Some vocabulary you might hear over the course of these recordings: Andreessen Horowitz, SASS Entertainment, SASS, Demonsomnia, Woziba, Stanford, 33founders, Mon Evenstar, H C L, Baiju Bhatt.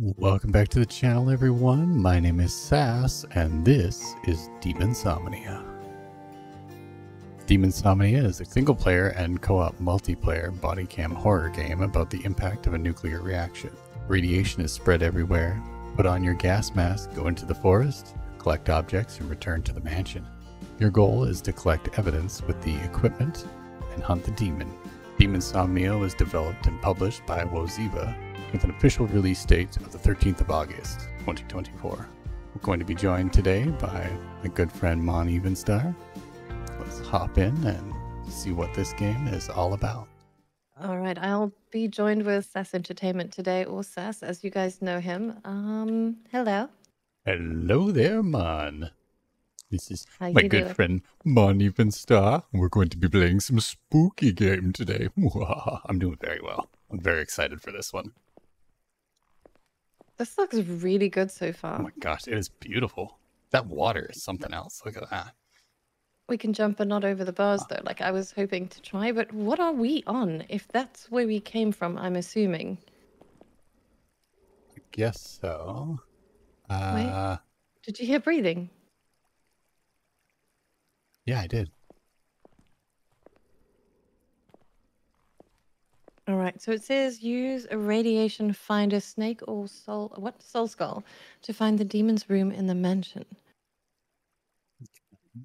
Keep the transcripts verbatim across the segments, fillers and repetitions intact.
Welcome back to the channel, everyone. My name is SASS, and this is Demonsomnia. Demonsomnia is a single-player and co-op multiplayer bodycam horror game about the impact of a nuclear reaction. Radiation is spread everywhere. Put on your gas mask, go into the forest, collect objects, and return to the mansion. Your goal is to collect evidence with the equipment and hunt the demon. Demonsomnia was developed and published by Woziba, with an official release date of the thirteenth of August twenty twenty-four. We're going to be joined today by my good friend Mon Evenstar. Let's hop in and see what this game is all about. All right, I'll be joined with SASS Entertainment today, or SASS as you guys know him. Um, hello. Hello there, Mon. This is How my good doing? friend Mon Evenstar. We're going to be playing some spooky game today. I'm doing very well. I'm very excited for this one. This looks really good so far. Oh my gosh, it is beautiful. That water is something else. Look at that. We can jump and not over the bars, though, like I was hoping to try. But what are we on? If that's where we came from, I'm assuming. I guess so. Uh, Wait, did you hear breathing? Yeah, I did. All right, so it says use a radiation finder, snake or soul, what, soul skull, to find the demon's room in the mansion. Okay.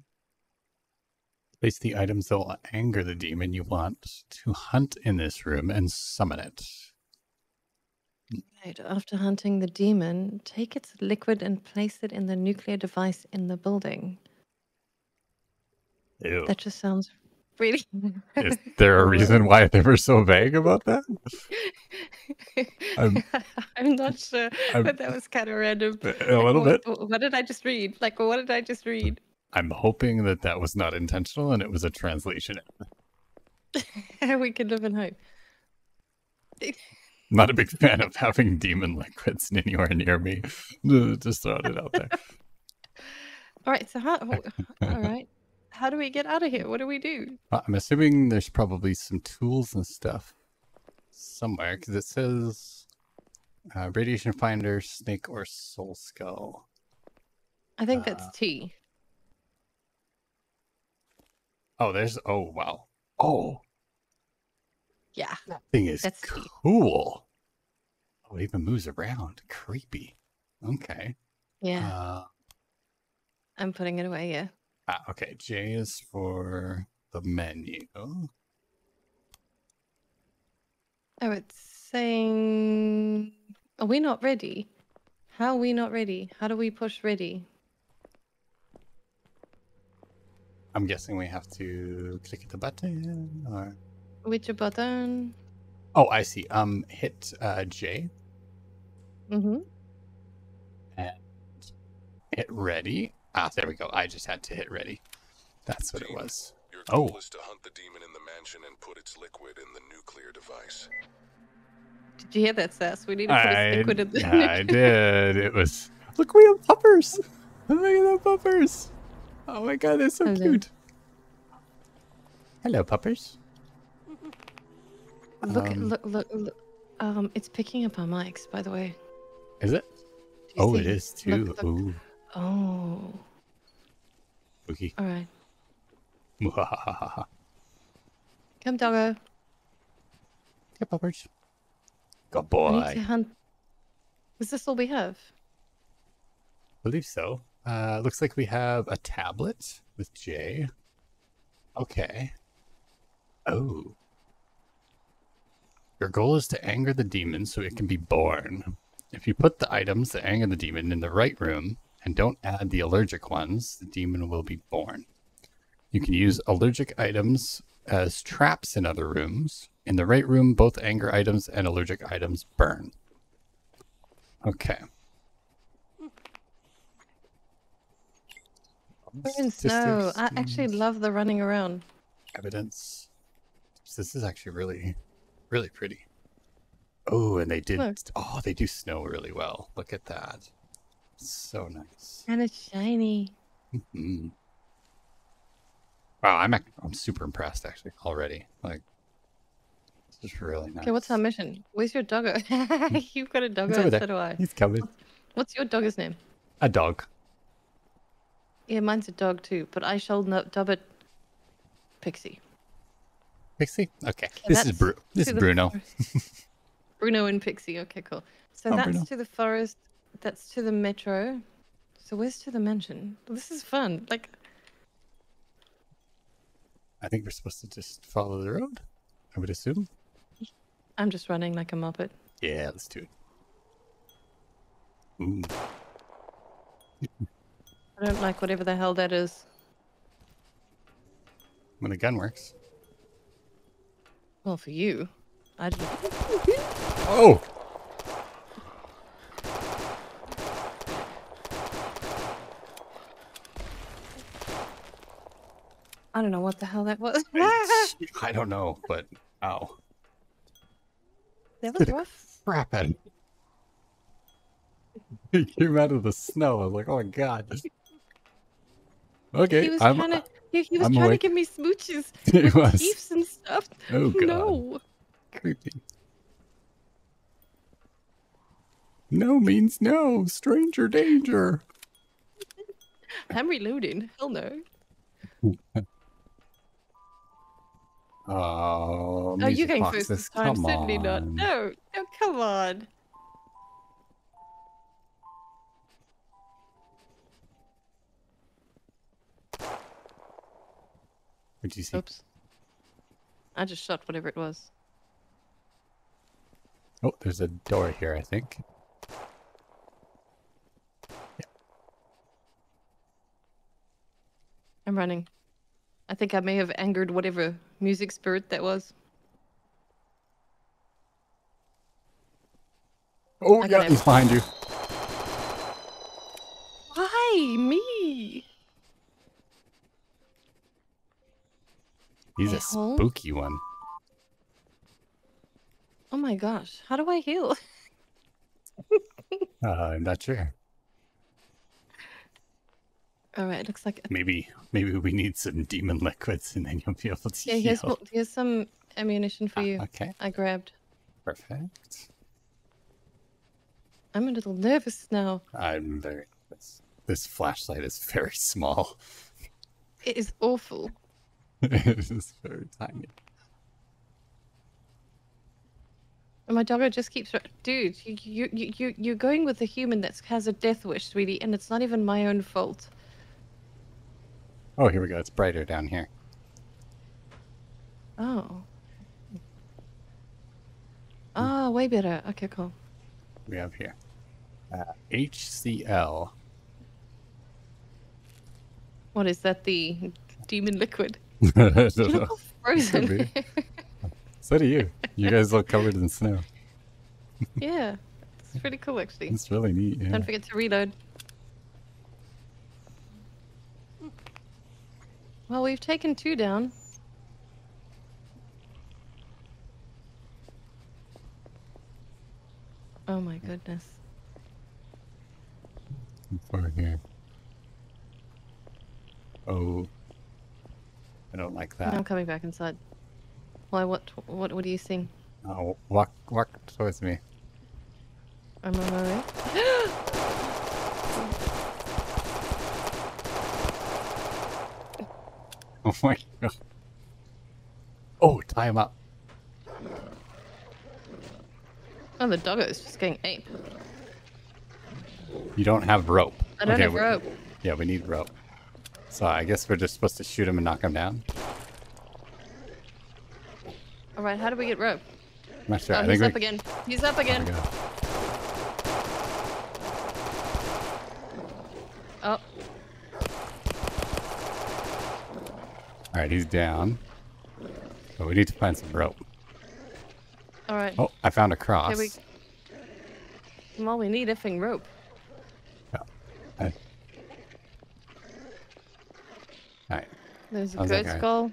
Place the items that will anger the demon you want to hunt in this room and summon it. Right, after hunting the demon, take its liquid and place it in the nuclear device in the building. Ew. That just sounds really Is there a reason why they were so vague about that? I'm, I'm not sure, I'm, but that was kind of random. A little like, bit. What, what did I just read? Like, what did I just read? I'm hoping that that was not intentional and it was a translation. We can live in hope. Not a big fan of having demon liquids anywhere near me. Just throwing it out there. All right. So how? All right. How do we get out of here? What do we do? I'm assuming there's probably some tools and stuff somewhere, because it says uh, radiation finder, snake, or soul skull. I think that's uh, T. Oh, there's... Oh, wow. Oh. Yeah. That thing is that's cool. T. Oh, it even moves around. Creepy. Okay. Yeah. Uh, I'm putting it away, yeah. Ah, okay, J is for the menu. Oh, it's saying... Are we not ready? How are we not ready? How do we push ready? I'm guessing we have to click the button, or... Which button? Oh, I see. Um, hit uh, J. Mm-hmm. And hit ready. Ah, there we go. I just had to hit ready. That's what it was. Your goal oh. is to hunt the demon in the mansion and put its liquid in the nuclear device. Did you hear that, Sass? We need to put its liquid in the nuclear device. I did. It was... Look, we have puppers! Look at the puppers! Oh my god, they're so Hello. cute. Hello, puppers. Look, um, look, look, look. Um, it's picking up our mics, by the way. Is it? Oh, see? It is too. Look, look. Ooh. Oh. Spooky. All right. Come, doggo. Hey, puppers. Good boy. Hunt... Is this all we have? I believe so. Uh, looks like we have a tablet with J. Okay. Oh. Your goal is to anger the demon so it can be born. If you put the items that anger the demon in the right room, and don't add the allergic ones, the demon will be born. You can use allergic items as traps in other rooms. In the right room, both anger items and allergic items burn. Okay. No, I actually love the running around. Evidence. This is actually really, really pretty. Oh, and they did. Look. Oh, they do snow really well. Look at that. So nice. And it's shiny. Mm-hmm. Wow, I'm I'm super impressed actually already. Like, It's really nice. Okay, what's our mission? Where's your doggo? You've got a doggo, and so do I. He's coming. What's your doggo's name? A dog. Yeah, mine's a dog too, but I shall dub it Pixie. Pixie? Okay. okay this is Bru This is Bruno. Bruno and Pixie. Okay, cool. So oh, that's Bruno. To the forest. That's to the metro. So where's to the mansion? This is fun. Like, I think we're supposed to just follow the road, I would assume. I'm just running like a muppet. Yeah, let's do it. Ooh. I don't like whatever the hell that is. When the gun works. Well, for you. I didn't... Oh! I don't know what the hell that was. I don't know, but ow. That was rough. Crap at him. He came out of the snow. I was like, oh my god. Okay, he was I'm, trying to, he, he was I'm trying awake. to give me smooches with was. Teeth and stuff. Oh god. No. Creepy. No means no. Stranger danger. I'm reloading. Hell no. Oh, oh you're going first this time, come certainly on. Not. No, no, come on. What'd you see? Oops. I just shot whatever it was. Oh, there's a door here, I think. Yeah. I'm running. I think I may have angered whatever music spirit that was. Oh, okay. Yeah, he's behind you. Why me? He's a spooky one. Oh my gosh, how do I heal? uh, I'm not sure. All right, it looks like... Maybe maybe we need some demon liquids and then you'll be able to yeah, heal. Yeah, here's, here's some ammunition for ah, you. Okay. I grabbed. Perfect. I'm a little nervous now. I'm very nervous. This flashlight is very small. It is awful. It is very tiny. And my doggo just keeps... Dude, you, you, you, you're going with a human that has a death wish, sweetie, and it's not even my own fault. Oh, here we go. It's brighter down here. Oh. Ah, oh, way better. Okay, cool. We have here. Uh, H C L. What is that? The demon liquid? I don't you know. Look frozen. So do you. You guys look covered in snow. Yeah. It's pretty cool, actually. It's really neat. Yeah. Don't forget to reload. Well, we've taken two down. Oh my goodness. Over here. Oh. I don't like that. I'm coming back inside. Why, what, what, what are you seeing? Oh, walk, walk towards me. I'm on my way. Oh my god. Oh, tie him up. Oh, the doggo is just getting ape. You don't have rope. I don't okay, have rope. Yeah, we need rope. So I guess we're just supposed to shoot him and knock him down. Alright, how do we get rope? I'm not sure. Oh, I he's think up we... again. He's up again. Oh. All right, he's down. But we need to find some rope. All right. Oh, I found a cross. Okay, we... Well, we need effing rope. Oh. All right. All right. There's a goat like, skull. Right.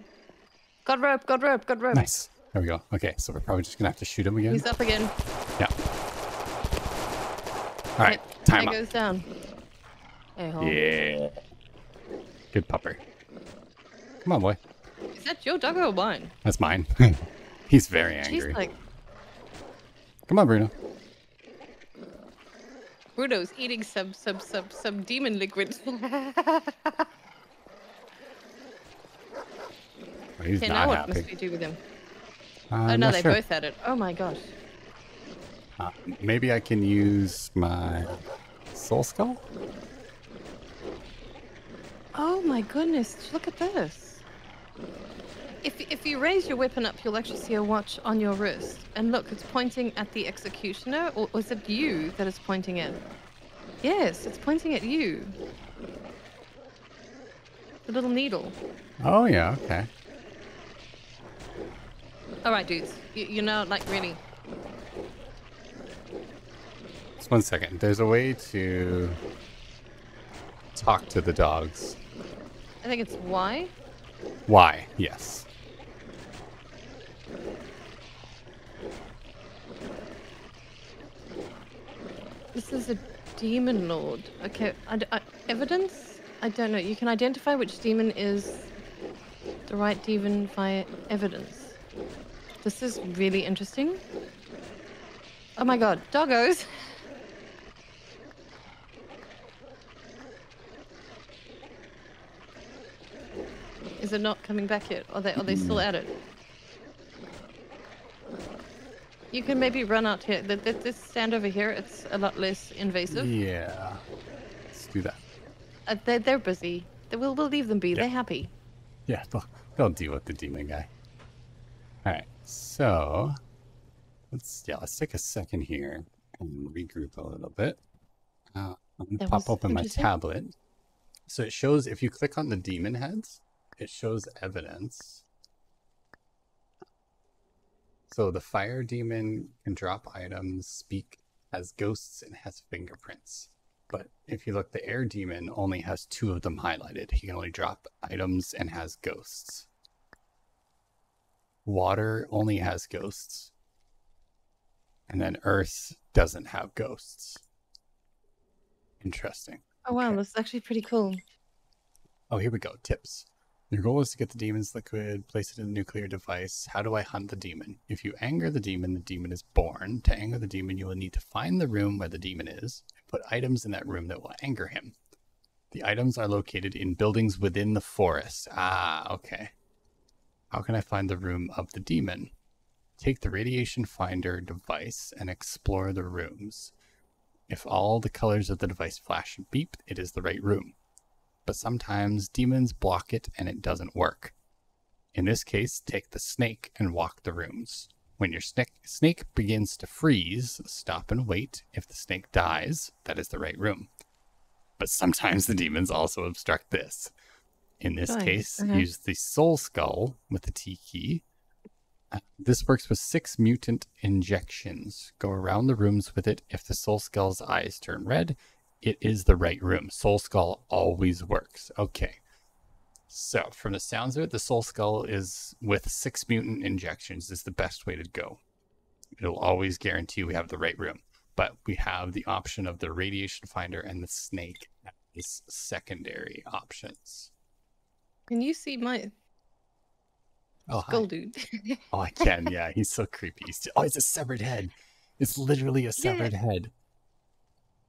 Got rope, got rope, got rope. Nice. There we go. Okay, so we're probably just going to have to shoot him again. He's up again. Yeah. All right, yep. Time up. He goes down. Yeah. Good pupper. Come on, boy. Is that your dog or mine? That's mine. He's very angry. She's like... Come on, Bruno. Bruno's eating some some some some demon liquid. He's okay, not now happy. What must we do with him? Uh, oh no, they sure. both had it. Oh my gosh. Uh, maybe I can use my soul skull? Oh my goodness, look at this. If, if you raise your weapon up, you'll actually see a watch on your wrist. And look, it's pointing at the executioner, or, or is it you that it's pointing at? Yes, it's pointing at you. The little needle. Oh yeah, okay. All right, dudes. You, you know, like, really. Just one second. There's a way to talk to the dogs. I think it's Y. Y, yes. This is a demon lord. Okay. I, I, evidence? I don't know. You can identify which demon is the right demon via evidence. This is really interesting. Oh my god, doggos! Is it not coming back yet? Are they, are they still at it? You can maybe run out here. Let's stand over here. It's a lot less invasive. Yeah. Let's do that. Uh, they're, they're busy. We'll, we'll leave them be. Yeah. They're happy. Yeah, they'll, they'll deal with the demon guy. All right, so let's yeah, let's take a second here and regroup a little bit. Uh, I'm gonna pop open my tablet. So it shows if you click on the demon heads, it shows evidence. So the fire demon can drop items, speak, has ghosts, and has fingerprints. But if you look, the air demon only has two of them highlighted. He can only drop items and has ghosts. Water only has ghosts, and then earth doesn't have ghosts. Interesting. Oh wow, okay. That's actually pretty cool. Oh, here we go. Tips. Your goal is to get the demon's liquid, place it in a nuclear device. How do I hunt the demon? If you anger the demon, the demon is born. To anger the demon, you will need to find the room where the demon is and put items in that room that will anger him. The items are located in buildings within the forest. Ah, okay. How can I find the room of the demon? Take the radiation finder device and explore the rooms. If all the colors of the device flash and beep, it is the right room. But sometimes demons block it and it doesn't work. In this case, take the snake and walk the rooms. When your snake, snake begins to freeze, stop and wait. If the snake dies, that is the right room. But sometimes the demons also obstruct this. In this nice. case, okay. use the soul skull with the T key. Uh, this works with six mutant injections. Go around the rooms with it. If the soul skull's eyes turn red, it is the right room. Soul skull always works. Okay. So from the sounds of it, the soul skull is with six mutant injections is the best way to go. It'll always guarantee we have the right room, but we have the option of the radiation finder and the snake as secondary options. Can you see my oh, skull hi. dude? Oh, I can. Yeah, he's so creepy. He's just... Oh, it's a severed head. It's literally a severed yeah. head.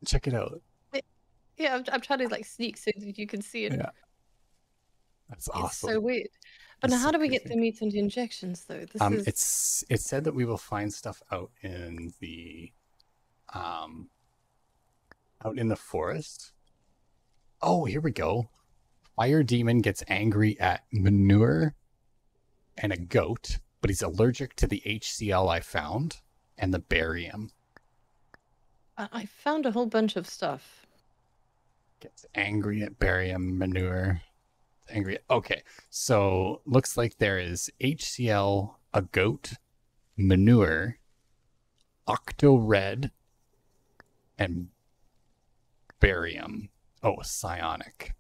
Check it out. Yeah, I'm, I'm trying to like sneak so that you can see it. Yeah. That's awesome. It's so weird. But now, how so do we creepy. get the mutant injections though? This um, is... It's it said that we will find stuff out in the um out in the forest. Oh, here we go. Fire demon gets angry at manure and a goat, but he's allergic to the H C L I found and the barium. I found a whole bunch of stuff. Gets angry at barium, manure, angry at... Okay, so looks like there is H C L, a goat, manure, octo red, and barium. Oh, psionic.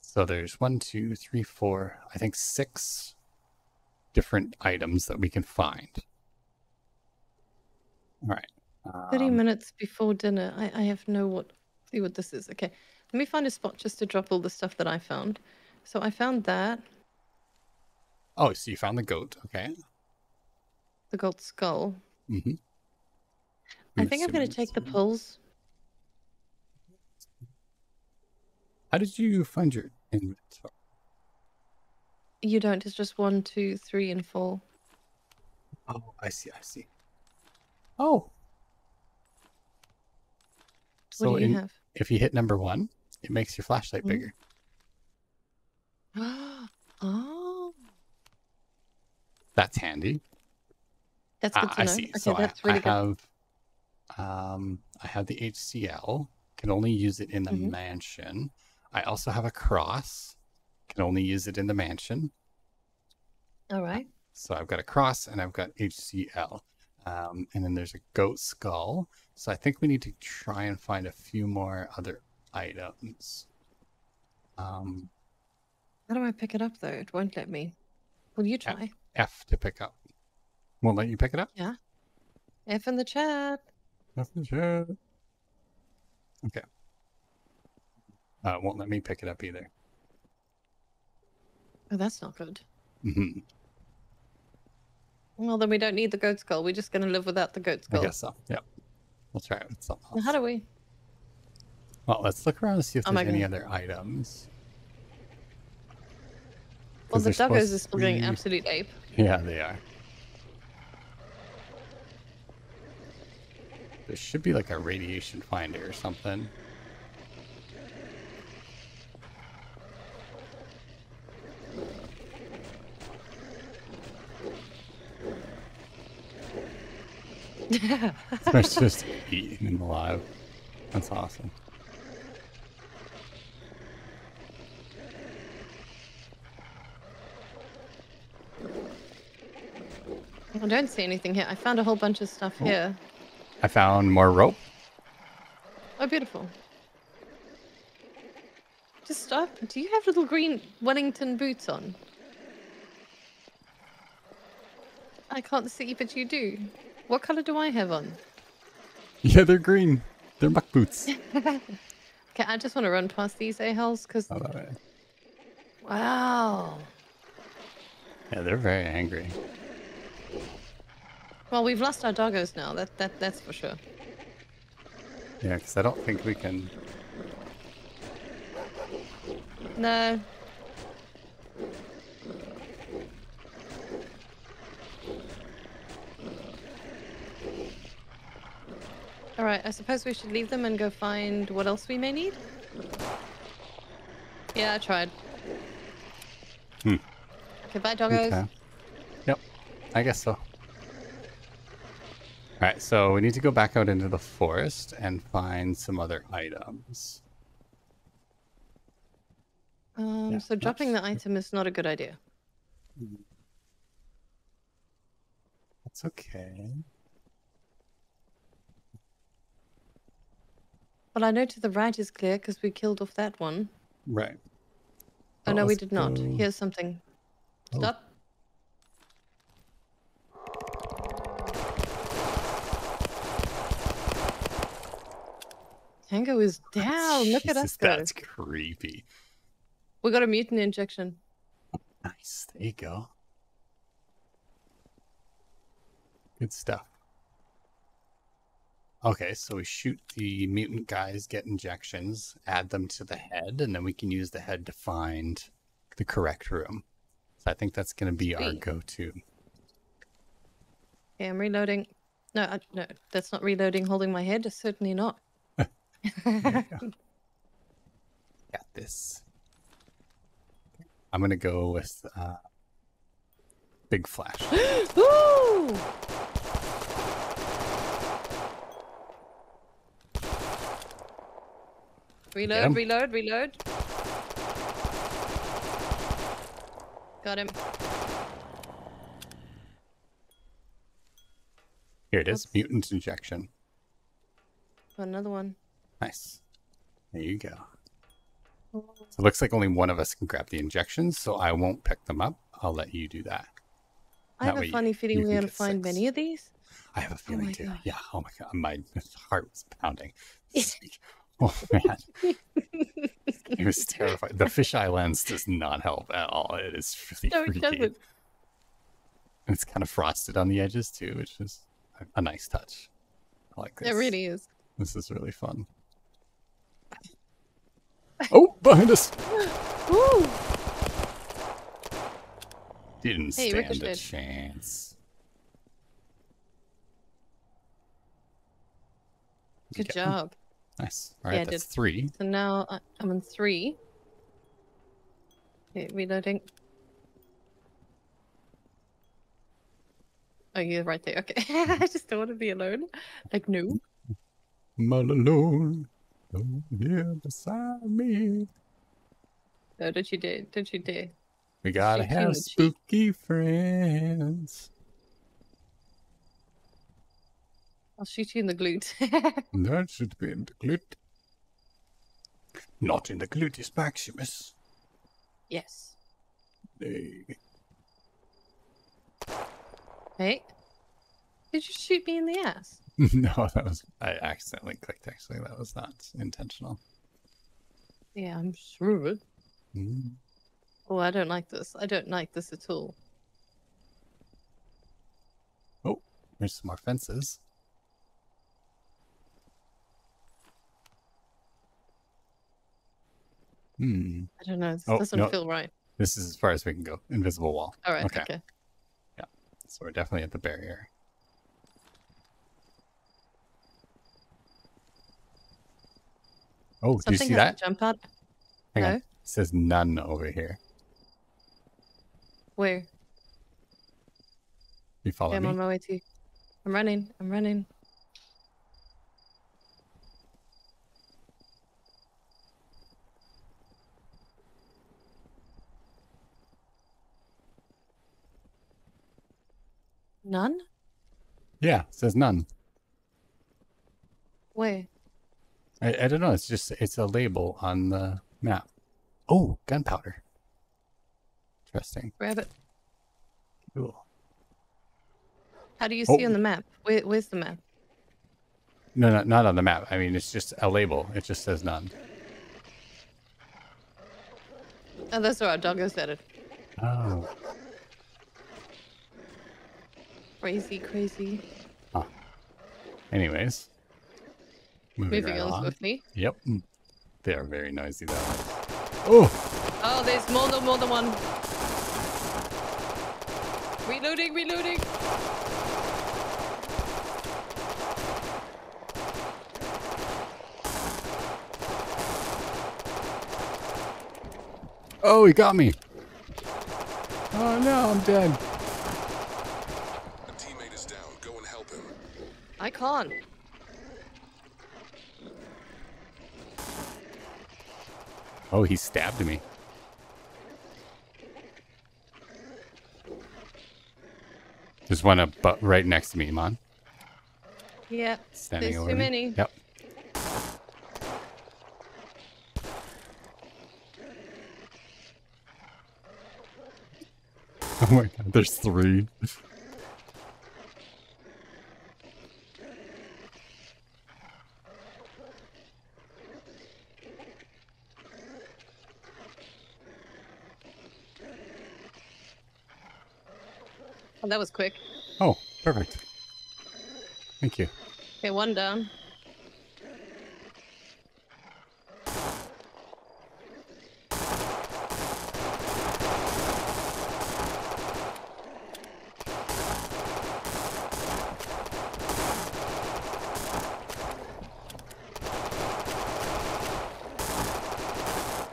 So there's one, two, three, four, I think six different items that we can find. All right. Um, thirty minutes before dinner. I, I have no what, see what this is. Okay. Let me find a spot just to drop all the stuff that I found. So I found that. Oh, so you found the goat. Okay. The goat skull. Mm-hmm. I think I'm going to take the pills. How did you find your inventory? You don't. It's just one, two, three, and four. Oh, I see. I see. Oh. So what do you in, have? If you hit number one, it makes your flashlight mm-hmm. bigger. Oh. That's handy. That's good to ah, know. I see. Okay, so that's I, really I good. have, um, I have the H C L. Can only use it in the mm-hmm. mansion. I also have a cross. Can only use it in the mansion. All right. So I've got a cross and I've got H C L. Um, and then there's a goat skull. So I think we need to try and find a few more other items. Um, How do I pick it up, though? It won't let me. Will you try? F, F to pick up. Won't let you pick it up? Yeah. F in the chat. F in the chat. Okay. Uh, won't let me pick it up either. Oh, that's not good. Mm-hmm. Well, then we don't need the goat skull. We're just going to live without the goat skull. I guess so. Yep. We'll try it with something else. Well, how do we? Well, let's look around and see if oh there's any other items. Well, the duggos are still be... doing absolute ape. Yeah, they are. There should be like a radiation finder or something. It's just eating him alive. That's awesome. I don't see anything here. I found a whole bunch of stuff oh. here. I found more rope. Oh, beautiful. Just stop. Do you have little green Wellington boots on? I can't see, but you do. What color do I have on? Yeah, they're green. They're muck boots. Okay, I just want to run past these a-holes because... Oh, right. Wow. Yeah, they're very angry. Well, we've lost our doggos now. That that that's for sure. Yeah, because I don't think we can... No. All right, I suppose we should leave them and go find what else we may need. Yeah, I tried. Hmm. Okay, bye, doggos. Okay. Yep, I guess so. All right, so we need to go back out into the forest and find some other items. Um, yeah, so dropping the item is not a good idea. That's okay. Well, I know to the right is clear because we killed off that one. Right. Oh, well, no, we did not. Go. Here's something. Oh. Stop. Tango is down. Jesus, look at us go. That's creepy. We got a mutant injection. Nice. There you go. Good stuff. Okay, so we shoot the mutant guys, get injections, add them to the head, and then we can use the head to find the correct room. So I think that's going to be Sweet. our go-to. Okay, I'm reloading. No, I, no, that's not reloading, holding my head. Certainly not. Got this. I'm going to go with uh, Big Flash. Woo! Reload, reload, reload. Got him. Here it is, Oops. mutant injection. Got another one. Nice. There you go. So it looks like only one of us can grab the injections, so I won't pick them up. I'll let you do that. I that have a funny feeling we're going to find six. many of these. I have a feeling oh too. God. Yeah, oh my god, my heart was pounding. Oh man, it was terrifying. The fisheye lens does not help at all. It is really no, it freaky. doesn't. It's kind of frosted on the edges too, which is a nice touch. I like this. It really is. This is really fun. Oh, behind us! Woo. Didn't hey, stand ricocheted. a chance. Good okay. job. Nice. All right, yeah, that's three. So now I'm on three. Okay, reloading. Oh, you're right there. Okay. I just don't want to be alone. Like, no. I'm all alone. Don't here beside me. No, don't you dare. Don't you dare. We gotta she have spooky cheat. friends. I'll shoot you in the glute. That should be in the glute. Not in the gluteus maximus. Yes. Hey. Hey. Did you shoot me in the ass? No, that was... I accidentally clicked, actually. That was not intentional. Yeah, I'm sure. Mm. Oh, I don't like this. I don't like this at all. Oh, there's some more fences. Hmm. I don't know. This oh, doesn't no. feel right. This is as far as we can go. Invisible wall. All right. Okay. okay. Yeah. So we're definitely at the barrier. Oh, Something do you see that? Jump out. Hang no. on. It says none over here. Where? You follow yeah, I'm me? I'm on my way to you. I'm running. I'm running. None? Yeah, it says none. Where? I, I don't know. It's just, it's a label on the map. Oh, gunpowder. Interesting. Grab it. Cool. How do you oh. see on the map? Where, where's the map? No, no, not on the map. I mean, it's just a label. It just says none. Oh, that's where our doggo said it. Oh. Crazy, crazy. Huh. Anyways. Moving, moving right on swiftly. Yep. They are very noisy though. Oh! Oh, there's more than, more than one. Reloading, reloading! Oh, he got me! Oh no, I'm dead. I can't. Oh, he stabbed me. There's one up but right next to me, Mon. Yeah, Standing there's too me. many. Yep. Oh my god, there's three. Oh, that was quick. Oh, perfect. Thank you. Okay, one down.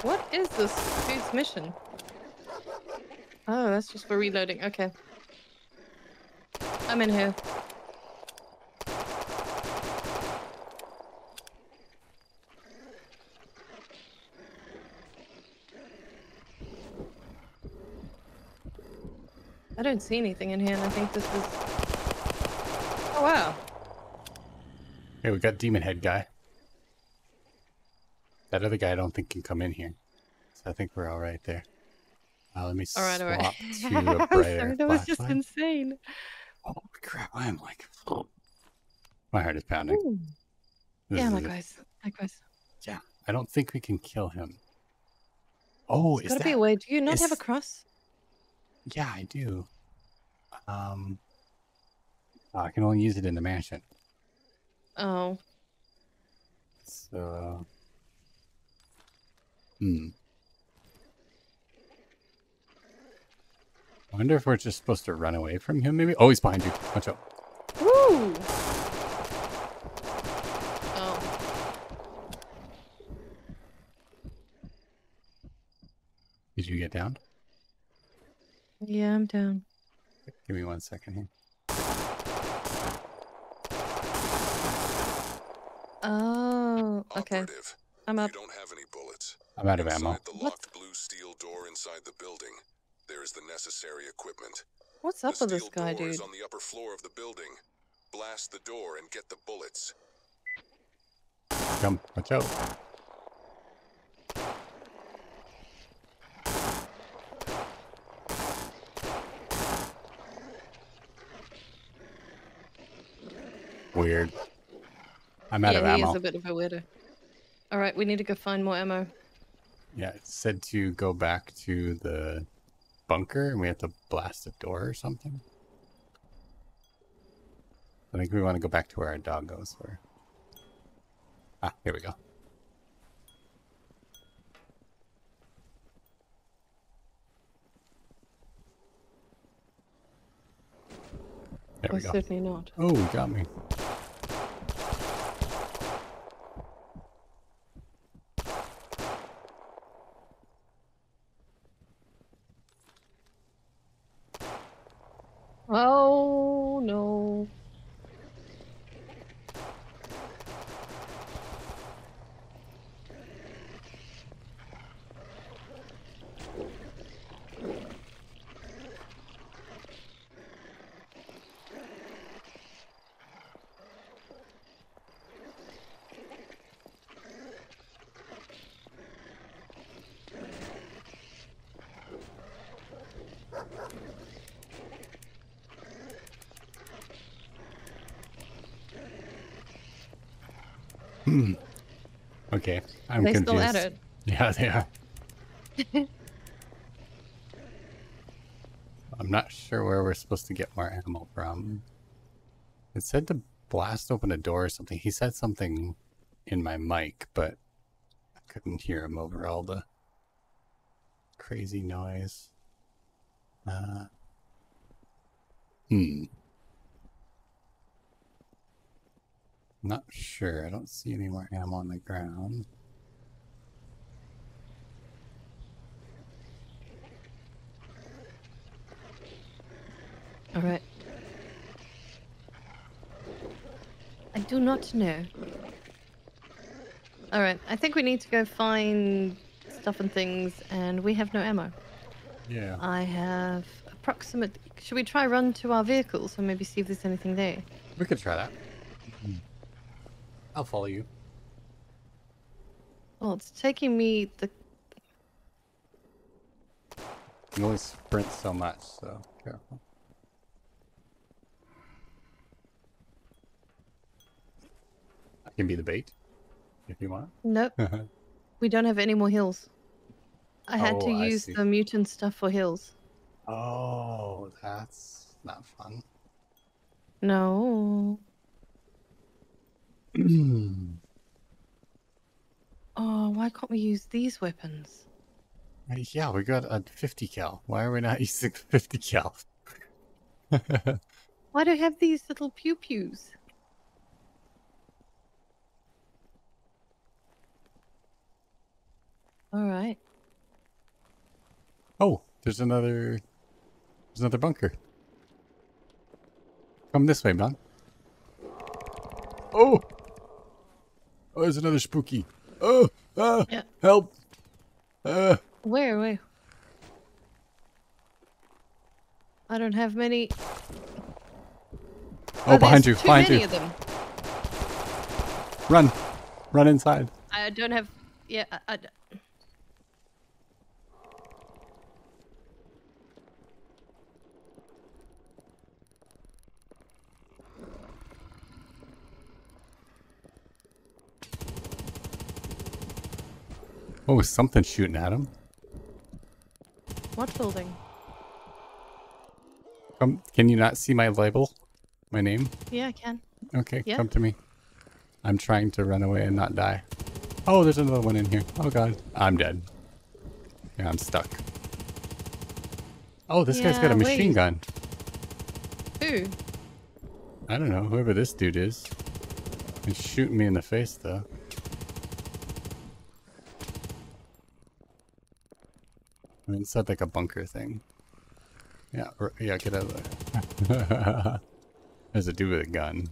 What is this dude's mission? Oh, that's just for reloading. Okay. I'm in here. I don't see anything in here, and I think this is... Oh, wow. Hey, we got Demon Head guy. That other guy I don't think can come in here. So I think we're all right there. Uh, let me all right, swap all right. to a brighter Sorry, that was just line. insane. Oh crap, I am like, oh. My heart is pounding. Yeah, likewise, likewise. Yeah, I don't think we can kill him. Oh, it's is gotta that... be a way. Do you not is... have a cross? Yeah, I do. Um, oh, I can only use it in the mansion. Oh. So. Hmm. I wonder if we're just supposed to run away from him, maybe? Oh, he's behind you. Watch out. Woo! Oh. Did you get down? Yeah, I'm down. Give me one second here. Oh, okay. Operative, I'm up. You don't have any bullets. I'm out of ammo. Inside the locked blue steel door inside the building, there is the necessary equipment. What's up with this guy, dude? The steel door is on the upper floor of the building. Blast the door and get the bullets. Come, watch out. Weird. I'm out yeah, of ammo. Yeah, he is a bit of a weirdo. All right, we need to go find more ammo. Yeah, it said to go back to the bunker, and we have to blast a door or something. I think we want to go back to where our dog goes. Where? Ah, here we go. There we go. Certainly not. Oh, you got me. Oh, no. Hmm. Okay, I'm they confused. Still at it. Yeah, they are. I'm not sure where we're supposed to get more ammo from. It said to blast open a door or something. He said something in my mic, but I couldn't hear him over all the crazy noise. Uh, hmm. Not sure. I don't see any more ammo on the ground. All right. I do not know. All right. I think we need to go find stuff and things, and we have no ammo. Yeah. I have approximate. Should we try run to our vehicles and maybe see if there's anything there? We could try that. Mm-hmm. I'll follow you. Well, it's taking me the... You can only sprint so much, so careful. I can be the bait, if you want. Nope. We don't have any more heals. I had oh, to use the mutant stuff for heals. Oh, that's not fun. No. Oh, why can't we use these weapons? Yeah, we got a fifty cal. Why are we not using fifty cal? Why do we have these little pew pews? All right. Oh, there's another. There's another bunker. Come this way, man. Oh. Oh, there's another spooky. Oh, ah, yeah. Help. Uh. Where, where? I don't have many. Oh, oh behind you, too behind many you. Of them. Run. Run inside. I don't have, yeah. I, I... Oh, something's shooting at him. What building? Come, can you not see my label? My name? Yeah, I can. Okay, yeah. Come to me. I'm trying to run away and not die. Oh, there's another one in here. Oh god. I'm dead. Yeah, I'm stuck. Oh, this yeah, guy's got a machine wait. gun. Who? I don't know, whoever this dude is. He's shooting me in the face though. I mean, it's not like a bunker thing. Yeah, yeah, get out of there. There's a dude with a gun.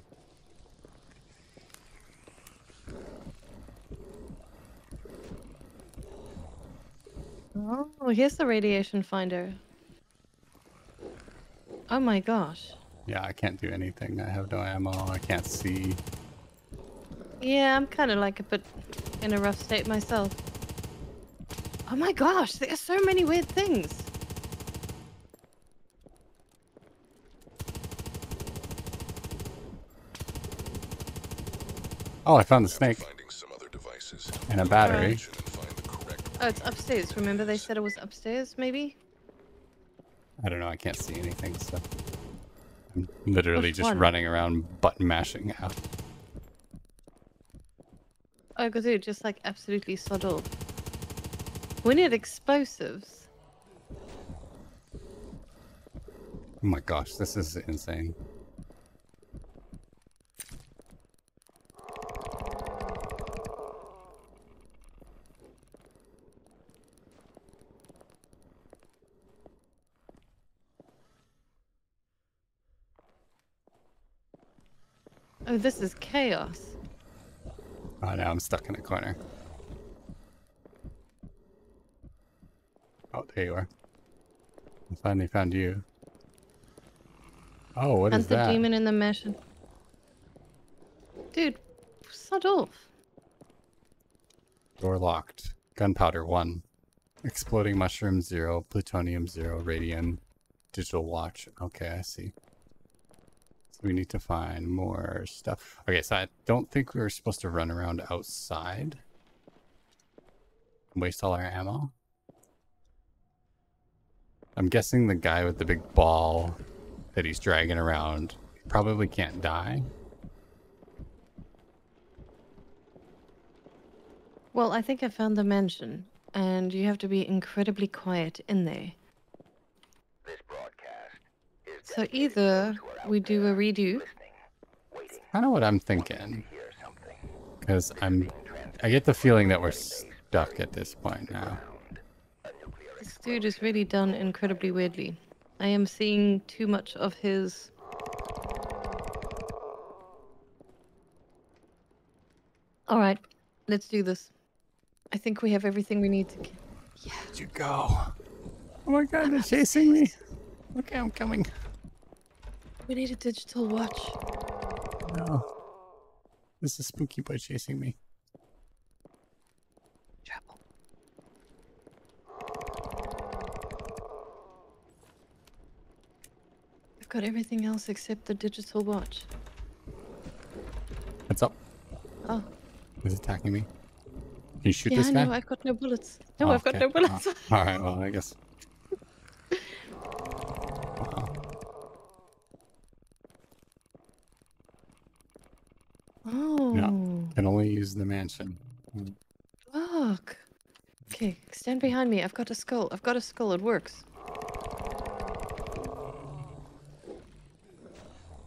Oh, here's the radiation finder. Oh my gosh. Yeah, I can't do anything. I have no ammo. I can't see. Yeah, I'm kind of like a bit in a rough state myself. Oh my gosh, there's so many weird things. Oh, I found the snake. Some other devices. And a battery. Oh, it's upstairs. Remember they said it was upstairs, maybe? I don't know. I can't see anything, so... I'm literally Which just one? running around button-mashing out. Oh, Gazoo, just like absolutely soddled. We need explosives. Oh my gosh, this is insane. Oh, this is chaos. Oh, now I'm stuck in a corner. Oh, there you are. I finally found you. Oh, what and is that? And the demon in the mesh. Dude, sod off. Door locked. Gunpowder one. Exploding mushroom zero. Plutonium zero. Radium. Digital watch. Okay, I see. We need to find more stuff. Okay, so I don't think we were supposed to run around outside. Waste all our ammo. I'm guessing the guy with the big ball that he's dragging around probably can't die. Well, I think I found the mansion, and you have to be incredibly quiet in there. So either we do a redo. That's kind of what I'm thinking. Because I'm, I get the feeling that we're stuck at this point now. This dude is really done incredibly weirdly. I am seeing too much of his... Alright, let's do this. I think we have everything we need to... Yeah. Where'd you go? Oh my god, they're chasing me. Okay, I'm coming. We need a digital watch. No. This is Spooky Boy chasing me. Trouble. I've got everything else except the digital watch. What's up? Oh. He's attacking me. Can you shoot yeah, this guy? No, I've got no bullets. No, oh, I've got okay. no bullets. Oh. Alright, well, I guess. Oh. No, can only use the mansion. Fuck. Okay, stand behind me. I've got a skull. I've got a skull. It works.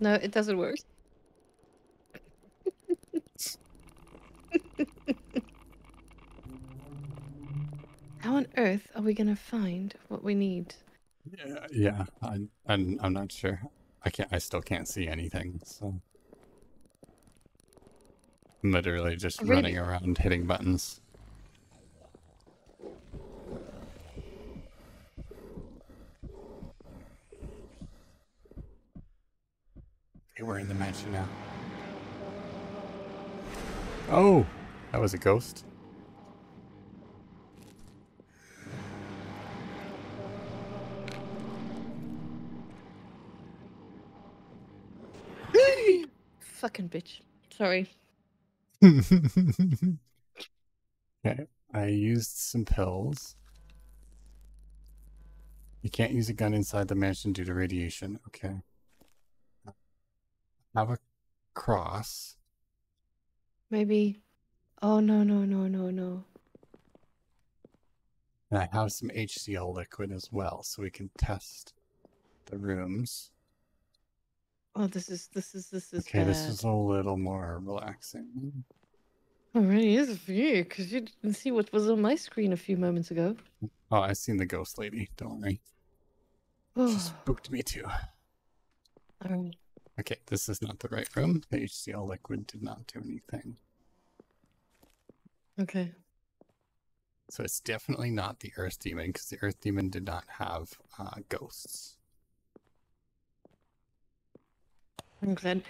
No, it doesn't work. How on earth are we gonna find what we need? Yeah, yeah. I, I'm, I'm not sure. I can't. I still can't see anything. So. Literally just really? running around hitting buttons. Hey, we're in the mansion now. Oh, that was a ghost. Fucking bitch. Sorry. Okay, I used some pills. You can't use a gun inside the mansion due to radiation. Okay. Have a cross. Maybe. Oh, no, no, no, no, no. And I have some H C L liquid as well, so we can test the rooms. Oh, this is, this is, this is okay, bad. This is a little more relaxing. It really is for you, because you didn't see what was on my screen a few moments ago. Oh, I've seen the ghost lady. Don't worry. Oh. She spooked me too. All right. Okay, this is not the right room. The H C L liquid did not do anything. Okay. So it's definitely not the Earth Demon, because the Earth Demon did not have uh, ghosts. I'm glad.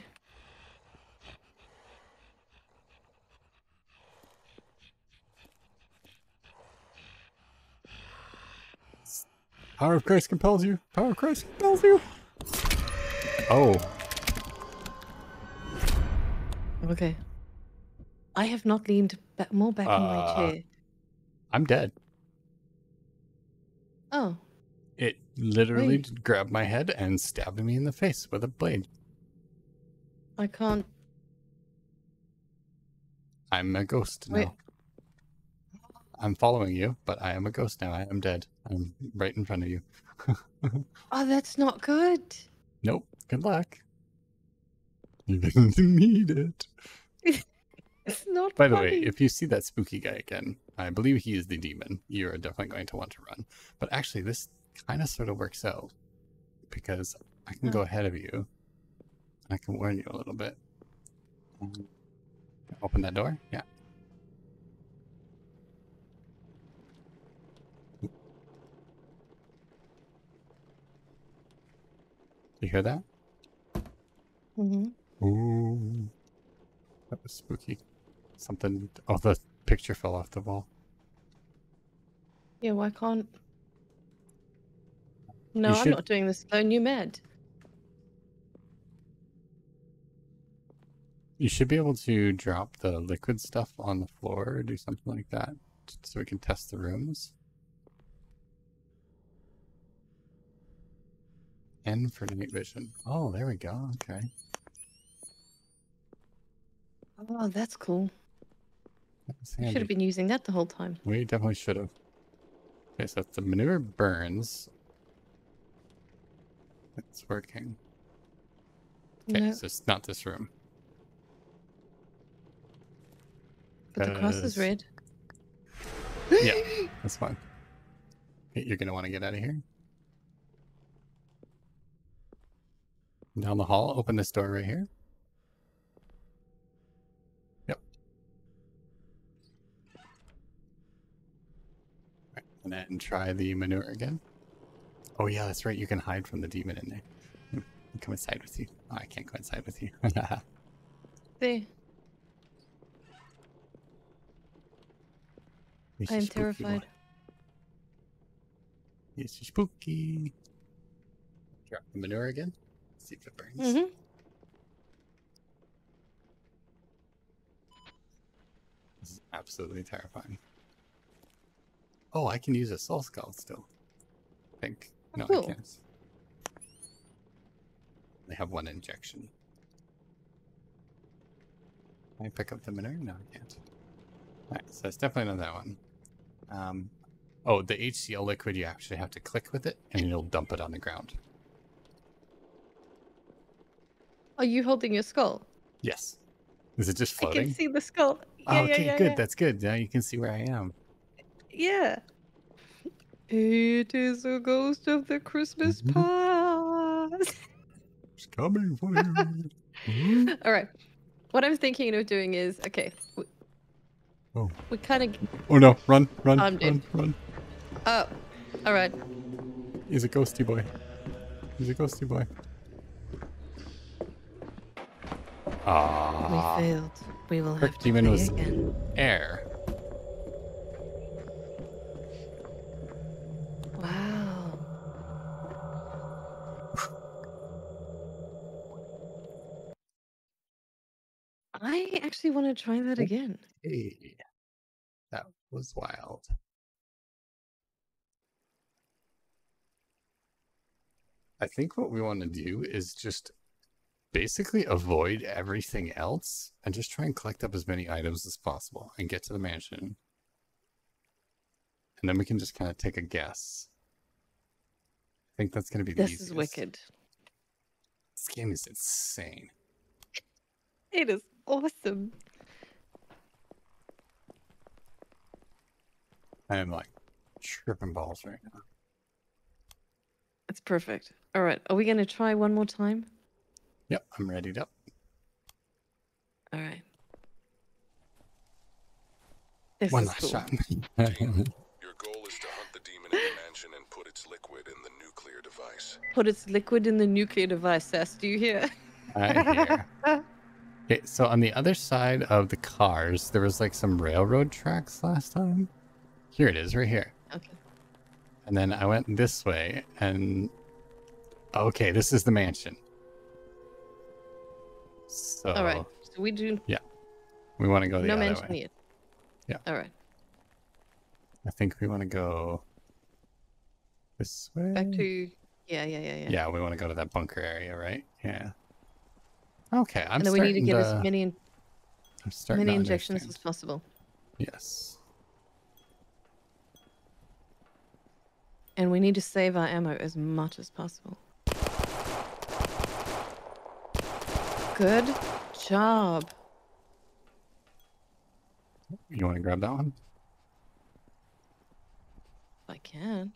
Power of Christ compels you. Power of Christ compels you. Oh. Okay. I have not leaned back, more back uh, in my chair. I'm dead. Oh. It literally Wait. grabbed my head and stabbed me in the face with a blade. I can't. I'm a ghost Wait. now. I'm following you, but I am a ghost now. I am dead. I'm right in front of you. Oh, that's not good. Nope. Good luck. You didn't need it. It's not By funny. the way, if you see that spooky guy again, I believe he is the demon. You are definitely going to want to run. But actually, this kind of sort of works out because I can oh. go ahead of you. I can warn you a little bit. Open that door? Yeah. You hear that? Mm-hmm. Ooh. That was spooky. Something... Oh, the picture fell off the wall. Yeah, why can't... No, you I'm should... not doing this alone. You mad. You should be able to drop the liquid stuff on the floor or do something like that so we can test the rooms. N for night vision. Oh, there we go. Okay. Oh, that's cool. Should have been using that the whole time. We definitely should have. Okay, so if the manure burns, it's working. Okay, no. So it's not this room. But the cross is red. Yeah, that's fine. You're going to want to get out of here. Down the hall, open this door right here. Yep. Right, and then try the manure again. Oh yeah, that's right. You can hide from the demon in there. I'll come inside with you. Oh, I can't go inside with you. There. I am terrified. One. It's spooky. Drop the manure again. See if it burns. Mm-hmm. This is absolutely terrifying. Oh, I can use a soul skull still. I think. No, cool. I can't. They have one injection. Can I pick up the manure? No, I can't. Alright, so it's definitely not that one. Um, oh, the H C L liquid, you actually have to click with it, and it'll dump it on the ground. Are you holding your skull? Yes. Is it just floating? I can see the skull. Yeah, oh, okay, yeah, yeah, good. Yeah. That's good. Now you can see where I am. Yeah. It is a ghost of the Christmas mm-hmm. past. It's coming for you. mm-hmm. All right. What I'm thinking of doing is, okay. Oh. We kind of. Oh no! Run! Run! I'm run! Run! Oh, all right. He's a ghosty boy. He's a ghosty boy. Ah. We failed. We will have to play again. Air. Wow. I actually want to try that again. Hey. That was wild. I think what we want to do is just basically avoid everything else and just try and collect up as many items as possible and get to the mansion. And then we can just kind of take a guess. I think that's going to be the easiest. This is wicked. This game is insane. It is awesome. I am like tripping balls right now. It's perfect. All right. Are we going to try one more time? Yep. I'm readied up. All right. This one is last cool. shot. Your goal is to hunt the demon in the mansion and put its liquid in the nuclear device. Put its liquid in the nuclear device, Sass. Do you hear? I hear. Okay, so on the other side of the cars, there was like some railroad tracks last time. Here it is, right here. Okay. And then I went this way, and okay, this is the mansion. So. All right. So we do. Yeah. We want to go the no other way. No mansion yet. Yeah. All right. I think we want to go this way. Back to. Yeah, yeah, yeah, yeah. Yeah, we want to go to that bunker area, right? Yeah. Okay, I'm. And then we need to get to, as many, in, many injections as possible. Yes. And we need to save our ammo as much as possible. Good job. You want to grab that one? If I can.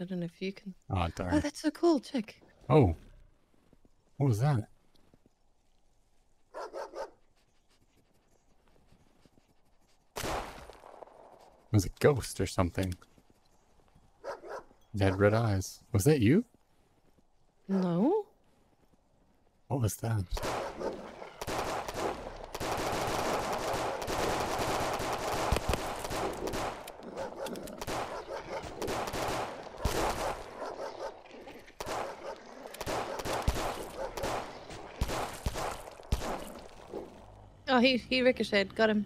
I don't know if you can. Oh, darn. Oh, that's so cool. Check. Oh. What was that? It was a ghost or something. It had red eyes. Was that you? No. What was that? Oh, he, he ricocheted. Got him.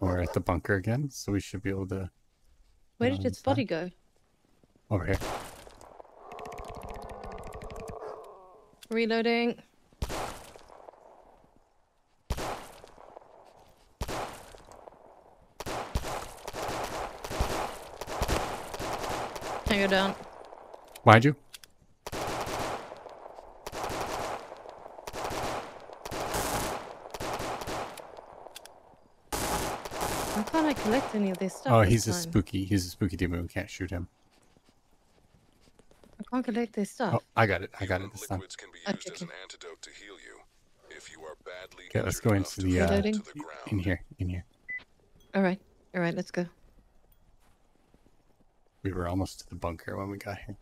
We're at the bunker again, so we should be able to... Where did its body go? Over here. Reloading. Hang it down. Behind you. Collect any of this stuff. Oh, he's a spooky. He's a spooky demon. We can't shoot him. I can't collect this stuff. Oh, I got it. I got it this time. Liquids can be used as an antidote to heal you if you are badly injured. Okay, let's go into the uh, in here, in here. All right, all right, let's go. We were almost to the bunker when we got here.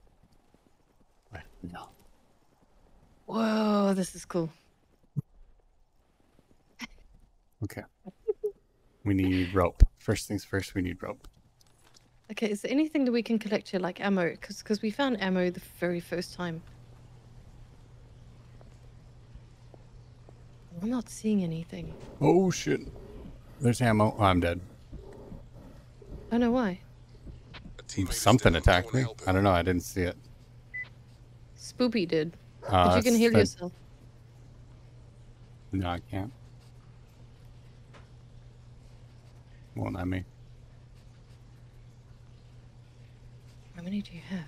Right. No. Whoa, this is cool. Okay. We need rope. First things first, we need rope. Okay, is there anything that we can collect here, like ammo? Because we found ammo the very first time. I'm not seeing anything. Oh, shit. There's ammo. Oh, I'm dead. I don't know why. Something attacked me. I don't know. I didn't see it. Spoopy did. Uh, but you can heal that... yourself. No, I can't. Won't let me. How many do you have?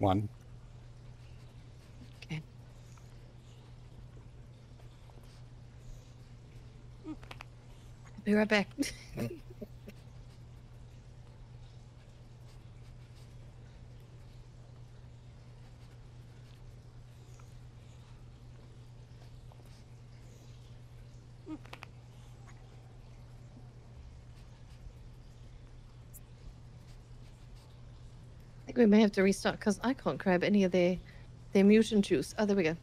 One. Okay. I'll be right back. We may have to restart because I can't grab any of their, their mutant juice. Oh, there we go.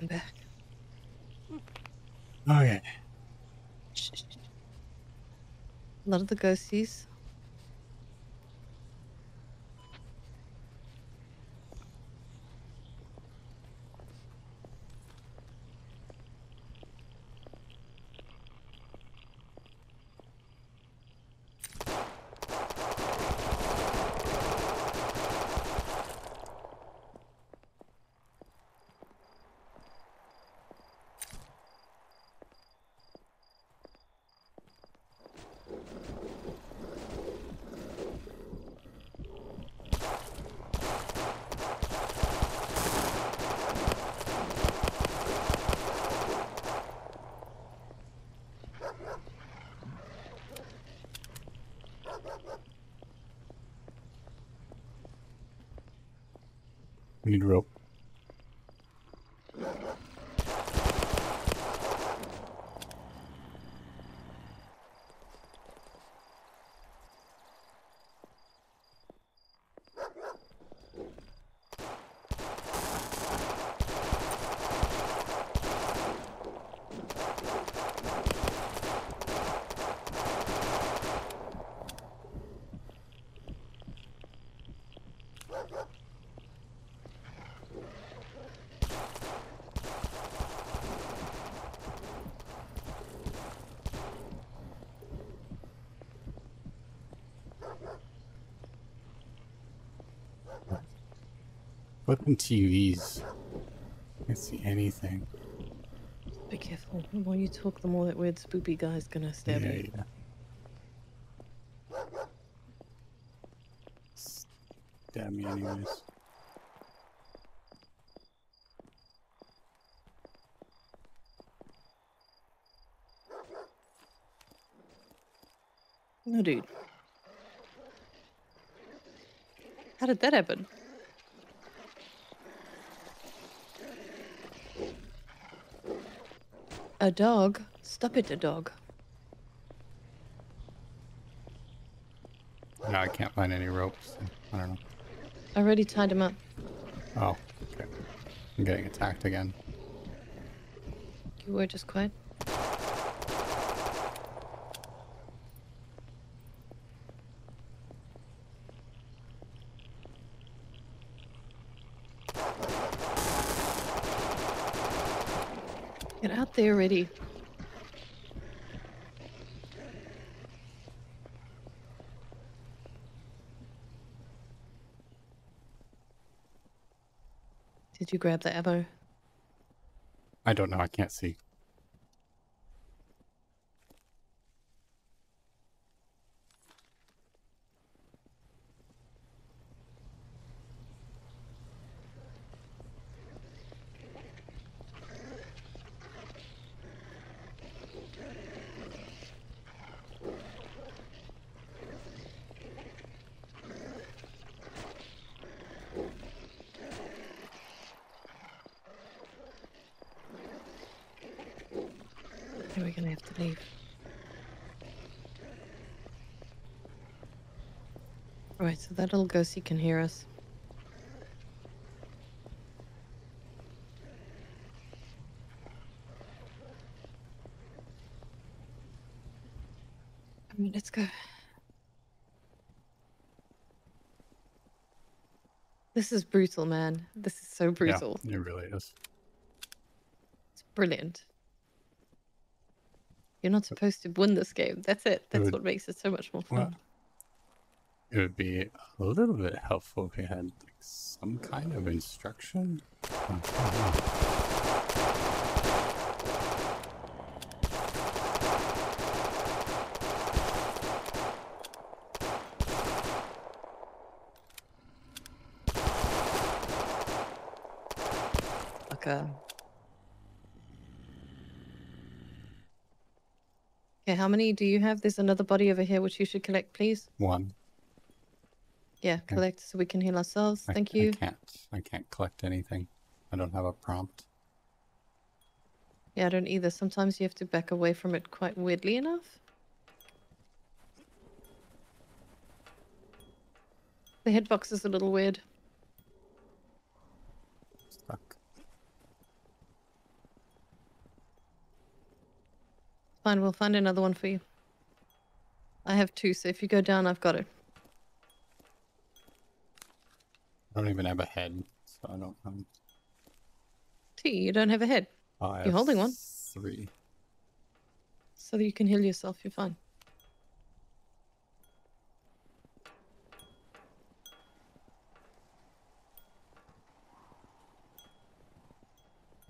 I'm back. Okay. A lot of the ghosties. I need rope. Fucking T Vs. I can't see anything. Be careful. The more you talk, the more that weird spoopy guy's gonna stab yeah, you. Yeah. Stab me anyways. No, dude. How did that happen? A dog? Stop it, a dog. No, I can't find any ropes. I don't know. I already tied him up. Oh, okay. I'm getting attacked again. You were just quiet. Get out there already. Did you grab the ammo? I don't know. I can't see. We're gonna have to leave. Alright, so that little ghosty can hear us. I mean, let's go. This is brutal, man. This is so brutal. Yeah, it really is. It's brilliant. You're not supposed to win this game. That's it. That's it would, what makes it so much more fun. Well, it would be a little bit helpful if you had like, some kind of instruction. Oh, oh, oh. How many do you have? There's another body over here which you should collect, please. One. Yeah, collect okay. So we can heal ourselves. I, Thank you. I can't. I can't collect anything. I don't have a prompt. Yeah, I don't either. Sometimes you have to back away from it quite weirdly enough. The hitbox is a little weird. Stuck. Fine, we'll find another one for you. I have two, so if you go down, I've got it. I don't even have a head, so I don't have... T, you don't have a head. I have You're holding one. Three. So that you can heal yourself, you're fine.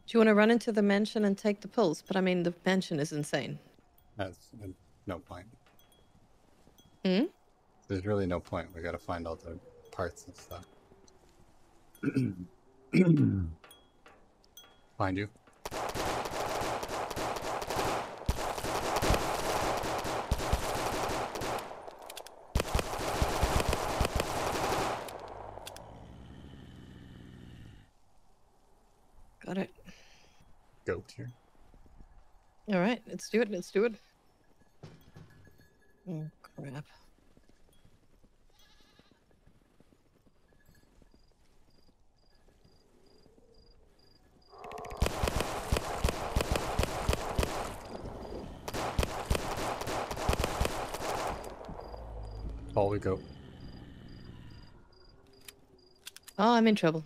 Do you want to run into the mansion and take the pills? But I mean, the mansion is insane. That's no point. Hmm? There's really no point. We gotta find all the parts and stuff. Find you. Got it. Goat here. All right, let's do it. Let's do it. Oh, crap. All we go. Oh, I'm in trouble.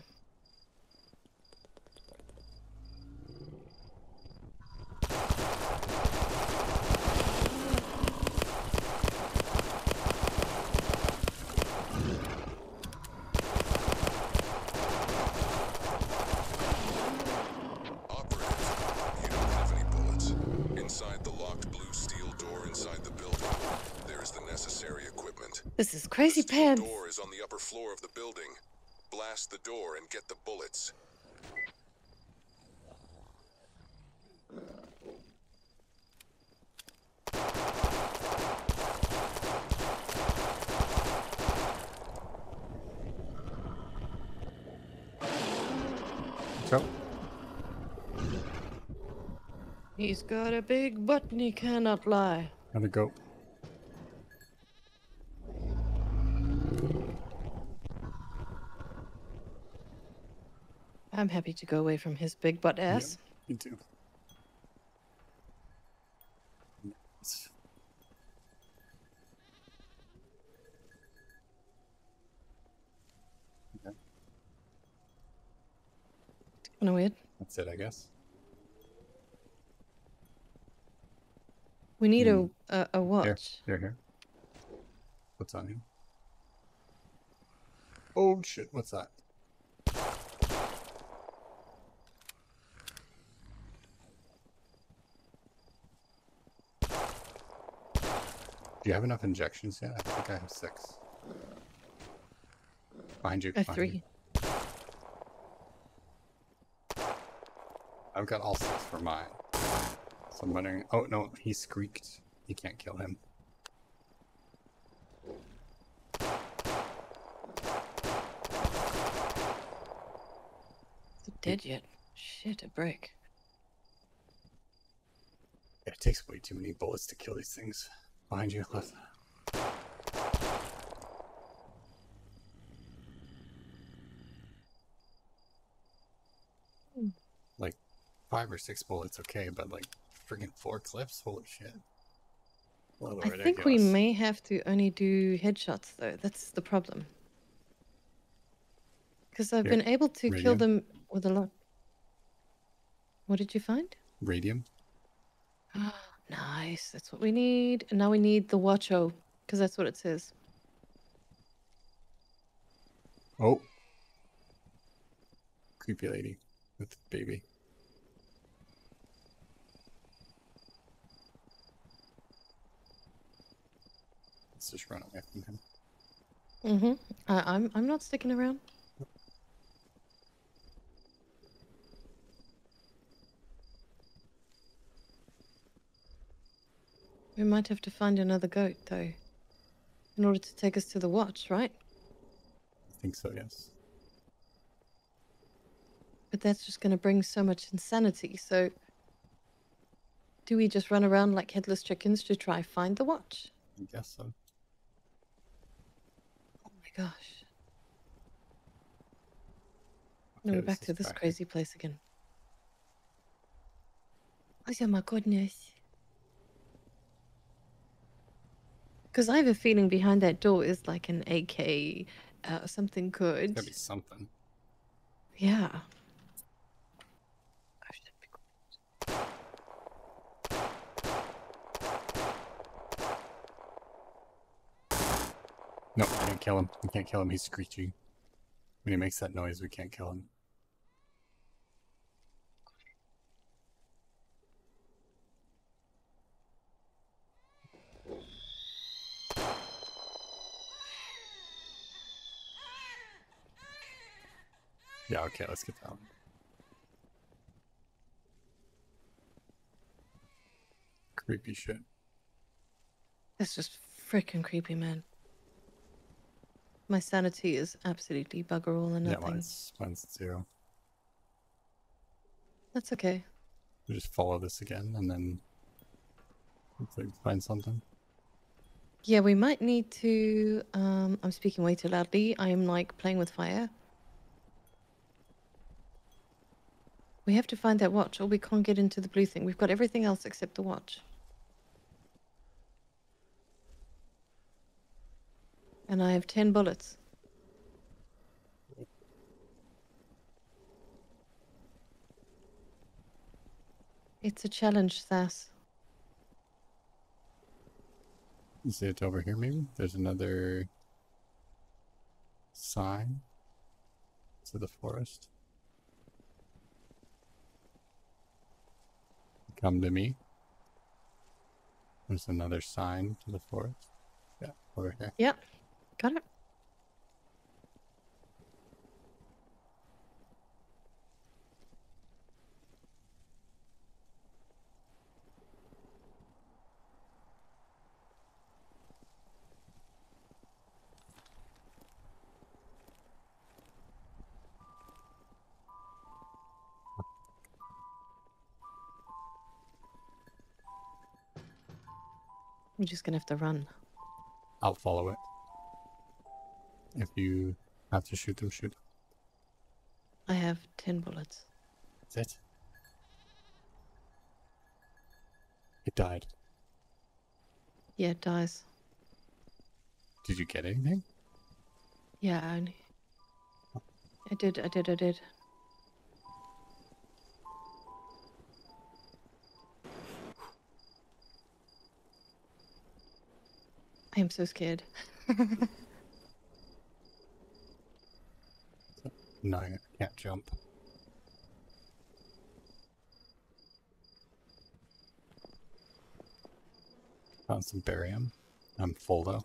Crazy pants. The door is on the upper floor of the building. Blast the door and get the bullets. So. He's got a big butt and he cannot lie. Gotta go. I'm happy to go away from his big butt ass. Yeah, me too. Okay. It's kind of weird. That's it, I guess. We need mm. a, a a watch. Here, here, here. What's on you? Oh shit! What's that? Do you have enough injections yet? I think I have six. Behind you. I have three. You. I've got all six for mine. So I'm wondering. Oh no, he squeaked. You can't kill him. Is it dead yet? Shit, a break. Yeah, it takes way too many bullets to kill these things. Behind you, Cliff. Mm. Like five or six bullets, okay, but like freaking four clips? Holy shit. Well, I ridiculous. think we may have to only do headshots though. That's the problem. Because I've Here. been able to Radium. kill them with a lot. What did you find? Radium. Nice, that's what we need. And now we need the Watcho, because that's what it says. Oh. Creepy lady with the baby. Let's just run away from him. Mm-hmm. Uh, I'm, I'm not sticking around. We might have to find another goat, though, in order to take us to the watch, right? I think so, yes. But that's just going to bring so much insanity, so... Do we just run around like headless chickens to try find the watch? I guess so. Oh my gosh. Okay, no, we're back to this back. crazy place again. Oh my goodness. Because I have a feeling behind that door is like an A K uh, or something good. It's gotta be something. Yeah. I should be quiet. No, we can't kill him. We can't kill him. He's screeching. When he makes that noise, we can't kill him. Yeah, okay, let's get that one. Creepy shit. That's just freaking creepy, man. My sanity is absolutely bugger all and nothing. Yeah, mine's, mine's zero. That's okay. We just follow this again and then hopefully find something. Yeah, we might need to... Um, I'm speaking way too loudly. I am, like, playing with fire. We have to find that watch, or we can't get into the blue thing. We've got everything else except the watch. And I have ten bullets. It's a challenge, Sass. Is it over here, maybe? There's another... sign to the forest. Come to me. There's another sign to the forest. Yeah, over here. Yep, got it. We're just gonna have to run. I'll follow it. If you have to shoot them, shoot. I have ten bullets. That's it. It died. Yeah, it dies. Did you get anything? Yeah, I only... I did, I did, I did. I am so scared. No, I can't jump. Found some barium. I'm full though.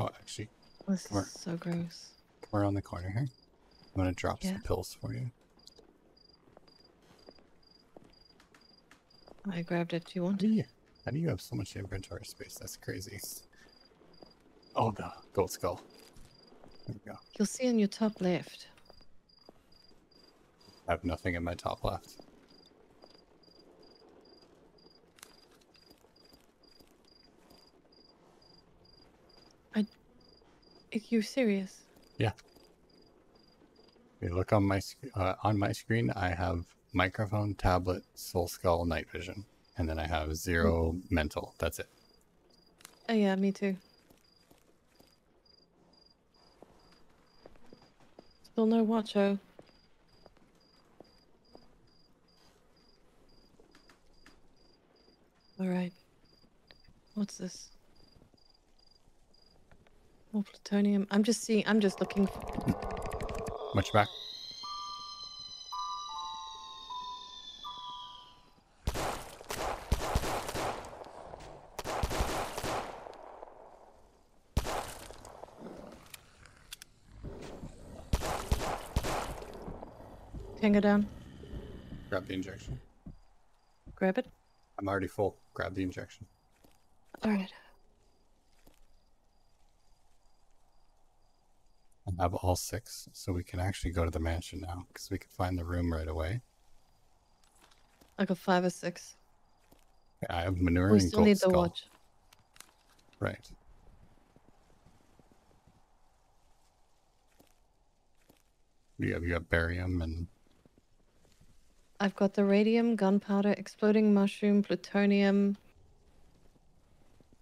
Oh, actually. This is so gross. Come around the corner here. I'm gonna drop yeah. some pills for you. I grabbed it. Do you want it? Yeah. How do you have so much inventory space? That's crazy. Oh god, gold skull. There we go. You'll see in your top left. I have nothing in my top left. I... Are you serious? Yeah. If you look on my sc uh, on my screen, I have microphone, tablet, soul skull, night vision. And then I have zero mm. mental. That's it. Oh yeah, me too. Still no watcho. Alright. What's this? More plutonium. I'm just seeing, I'm just looking for... Much back. Go down. Grab the injection. Grab it. I'm already full. Grab the injection. Alright. I have all six, so we can actually go to the mansion now, because we can find the room right away. I got five or six. Yeah, I have manure we and gold need skull. The watch. Right. You have, you have barium and... I've got the radium, gunpowder, exploding mushroom, plutonium,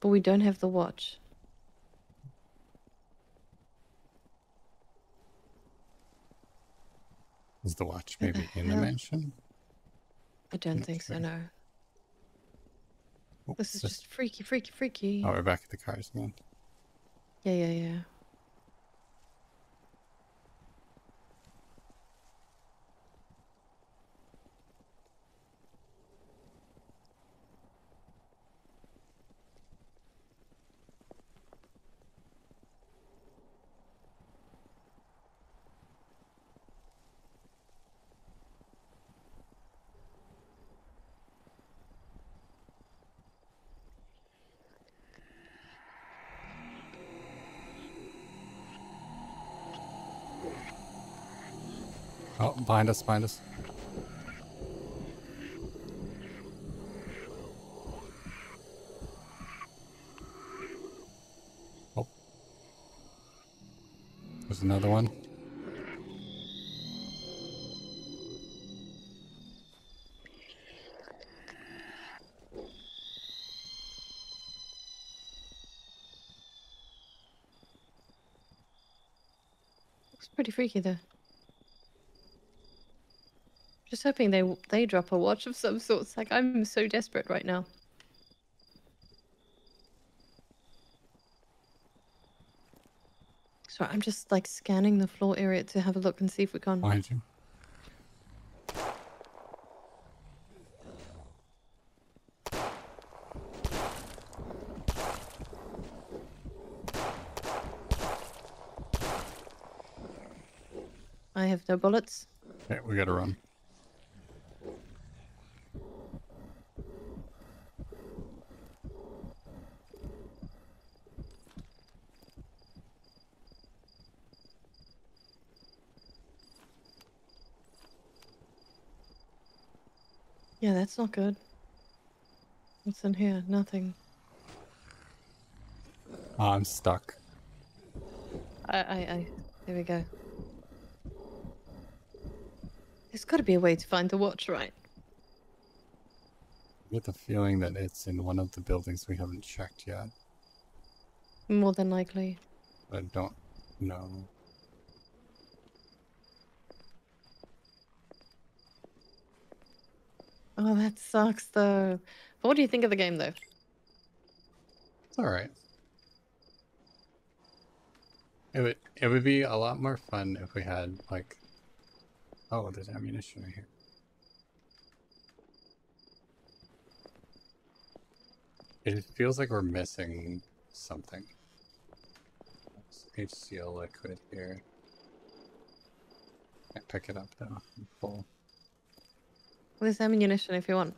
But we don't have the watch. Is the watch maybe in the mansion? I don't think so, no. Oh, this is this... just freaky, freaky, freaky. Oh, we're back at the cars now. Yeah, yeah, yeah. Oh, behind us, behind us. Oh. There's another one. Looks pretty freaky there. Just hoping they they drop a watch of some sorts. Like, I'm so desperate right now. So I'm just like scanning the floor area to have a look and see if we can. Behind you. I have no bullets. Okay, we gotta run. Yeah, that's not good. What's in here? Nothing. Oh, I'm stuck. I, I, I. There we go. There's got to be a way to find the watch, right? I get the feeling that it's in one of the buildings we haven't checked yet. More than likely. I don't know. Oh, that sucks, though. But what do you think of the game, though? It's alright. It would, it would be a lot more fun if we had, like... Oh, there's ammunition right here. It feels like we're missing something. H C L liquid here. Can't pick it up, though. I'm full. There's ammunition if you want.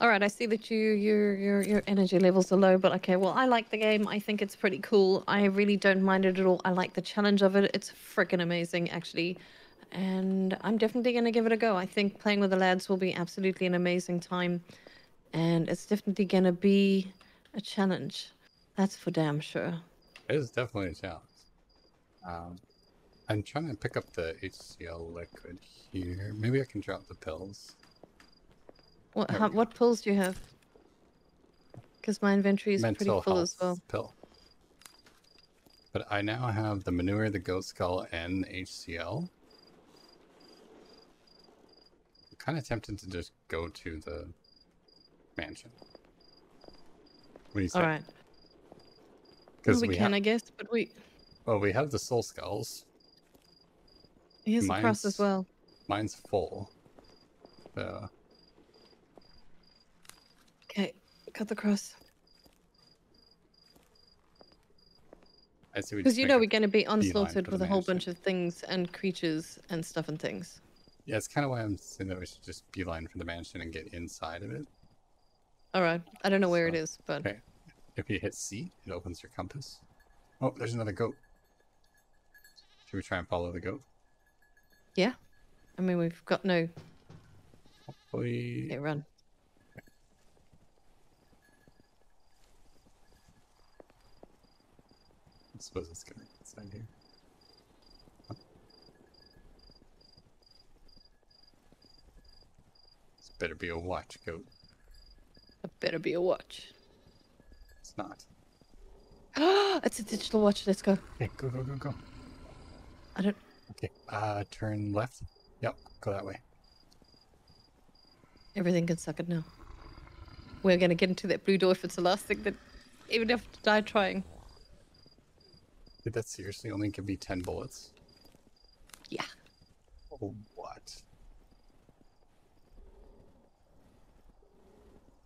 All right, I see that you your your your energy levels are low, but okay. Well, I like the game. I think it's pretty cool. I really don't mind it at all. I like the challenge of it. It's freaking amazing, actually, and I'm definitely gonna give it a go. I think playing with the lads will be absolutely an amazing time, and it's definitely gonna be a challenge. That's for damn sure. It is definitely a challenge. Um. I'm trying to pick up the H C L liquid here. Maybe I can drop the pills. What how, what pills do you have? Because my inventory is Mental pretty full as well. Pill. But I now have the manure, the goat skull, and the H C L. I'm kind of tempted to just go to the mansion. What do you say? All right. Because well, we, we can, I guess, but we. Well, we have the soul skulls. Here's the cross as well. Mine's full. So. Okay, cut the cross. I see. Because you know we're going to be onslaughted with a whole bunch of things and creatures and stuff and things. Yeah, it's kind of why I'm saying that we should just beeline for the mansion and get inside of it. All right. I don't know where it is, but... Okay. If you hit C, it opens your compass. Oh, there's another goat. Should we try and follow the goat? Yeah, I mean we've got no. Hopefully... Okay, run. Okay. I suppose it's gonna be inside here. Huh. This better be a watch, goat. It better be a watch. not. It's a digital watch. Let's go. Okay, go, go, go, go. I don't... Okay, uh, turn left. Yep, go that way. Everything can suck it now. We're going to get into that blue door if it's the last thing that... Even have to die trying. Did that seriously only give me ten bullets? Yeah. Oh, what?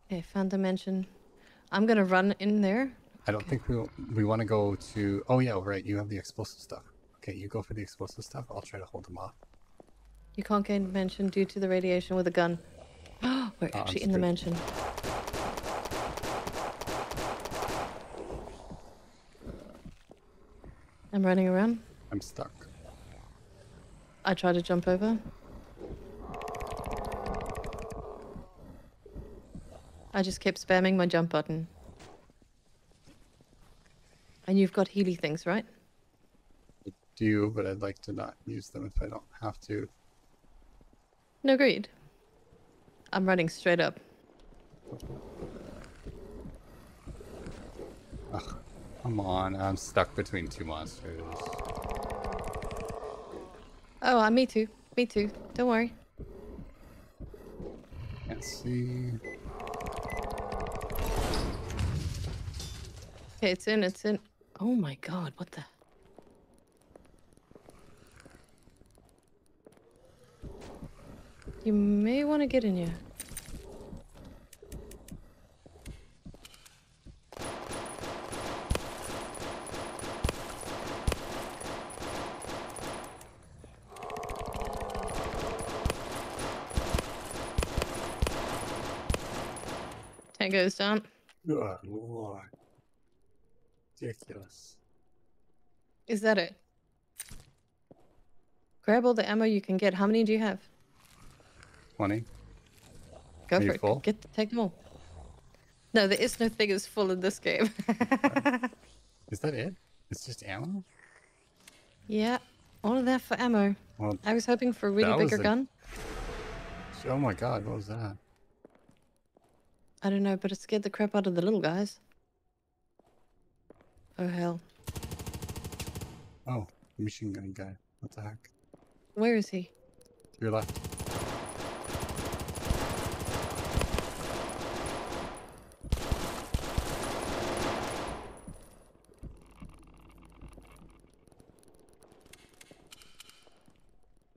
Okay, found the mansion. I'm going to run in there. I don't okay. think we we want to go to... Oh, yeah, right. You have the explosive stuff. Okay, you go for the explosive stuff. I'll try to hold them off. You can't get in the mansion due to the radiation with a gun. Oh, we're oh, actually in the mansion. I'm running around. I'm stuck. I try to jump over. I just kept spamming my jump button. And you've got healy things, right? I do, but I'd like to not use them if I don't have to. No, agreed. I'm running straight up. Ugh, come on, I'm stuck between two monsters. Oh, uh, me too. Me too. Don't worry. Can't see. Okay, it's in, it's in. Oh my god, what the? You may want to get in here. Tango's down. Good lord. Ridiculous. Is that it? Grab all the ammo you can get. How many do you have? twenty. Go Are for it. Full? Get the, take them all. No, there is no thing as full in this game. Is that it? It's just ammo? Yeah, all of that for ammo. Well, I was hoping for a really bigger a... gun. Oh my god, what was that? I don't know, but it scared the crap out of the little guys. Oh hell. Oh, machine gun guy. What the heck? Where is he? To your left.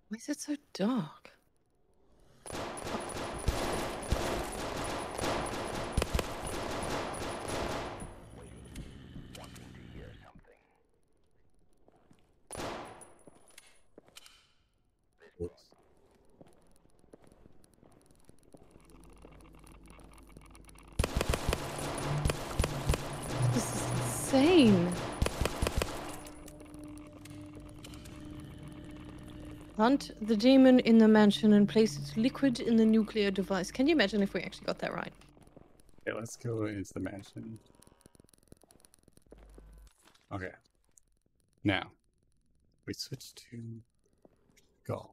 Why is it so dark? Hunt the demon in the mansion and place its liquid in the nuclear device. Can you imagine if we actually got that right? Yeah, let's go into the mansion. Okay. Now, we switch to go.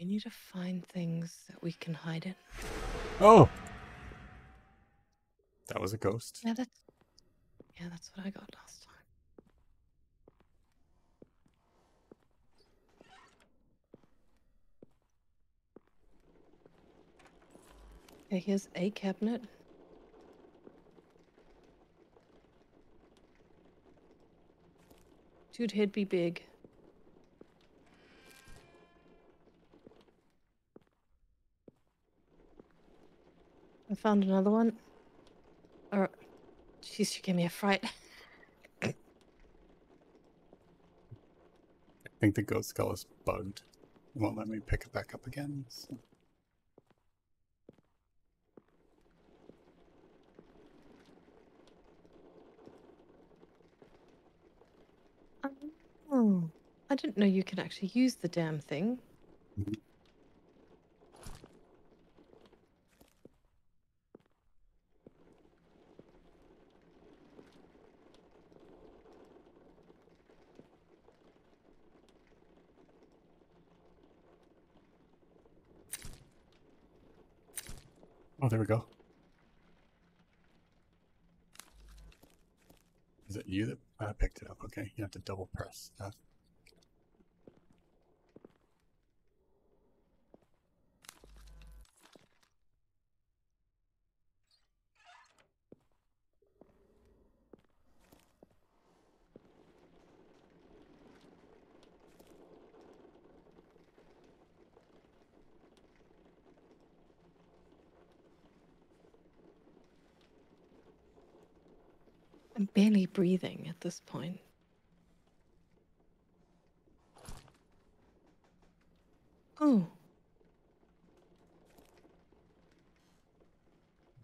We need to find things that we can hide in. Oh! That was a ghost. Yeah, that's... Yeah, that's what I got last time. Okay, here's a cabinet. Dude, he'd be big. I found another one. All right. Jeez, she gave me a fright. I think the ghost skull is bugged. It won't let me pick it back up again. So. Oh, I didn't know you could actually use the damn thing. Mm-hmm. Oh, there we go. Is it you that uh, picked it up? Okay, you have to double press that. I'm barely breathing at this point. Oh.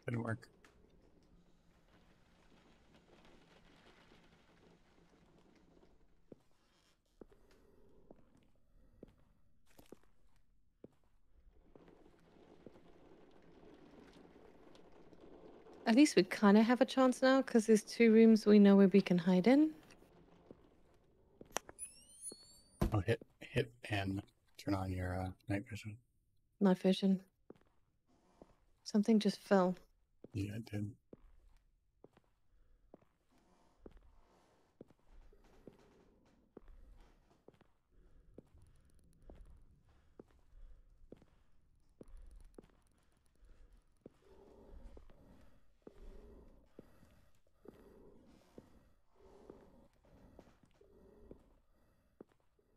Didn't work. At least we kind of have a chance now, because there's two rooms we know where we can hide in. Oh, hit, hit and turn on your uh, night vision. Night vision. Something just fell. Yeah, it did.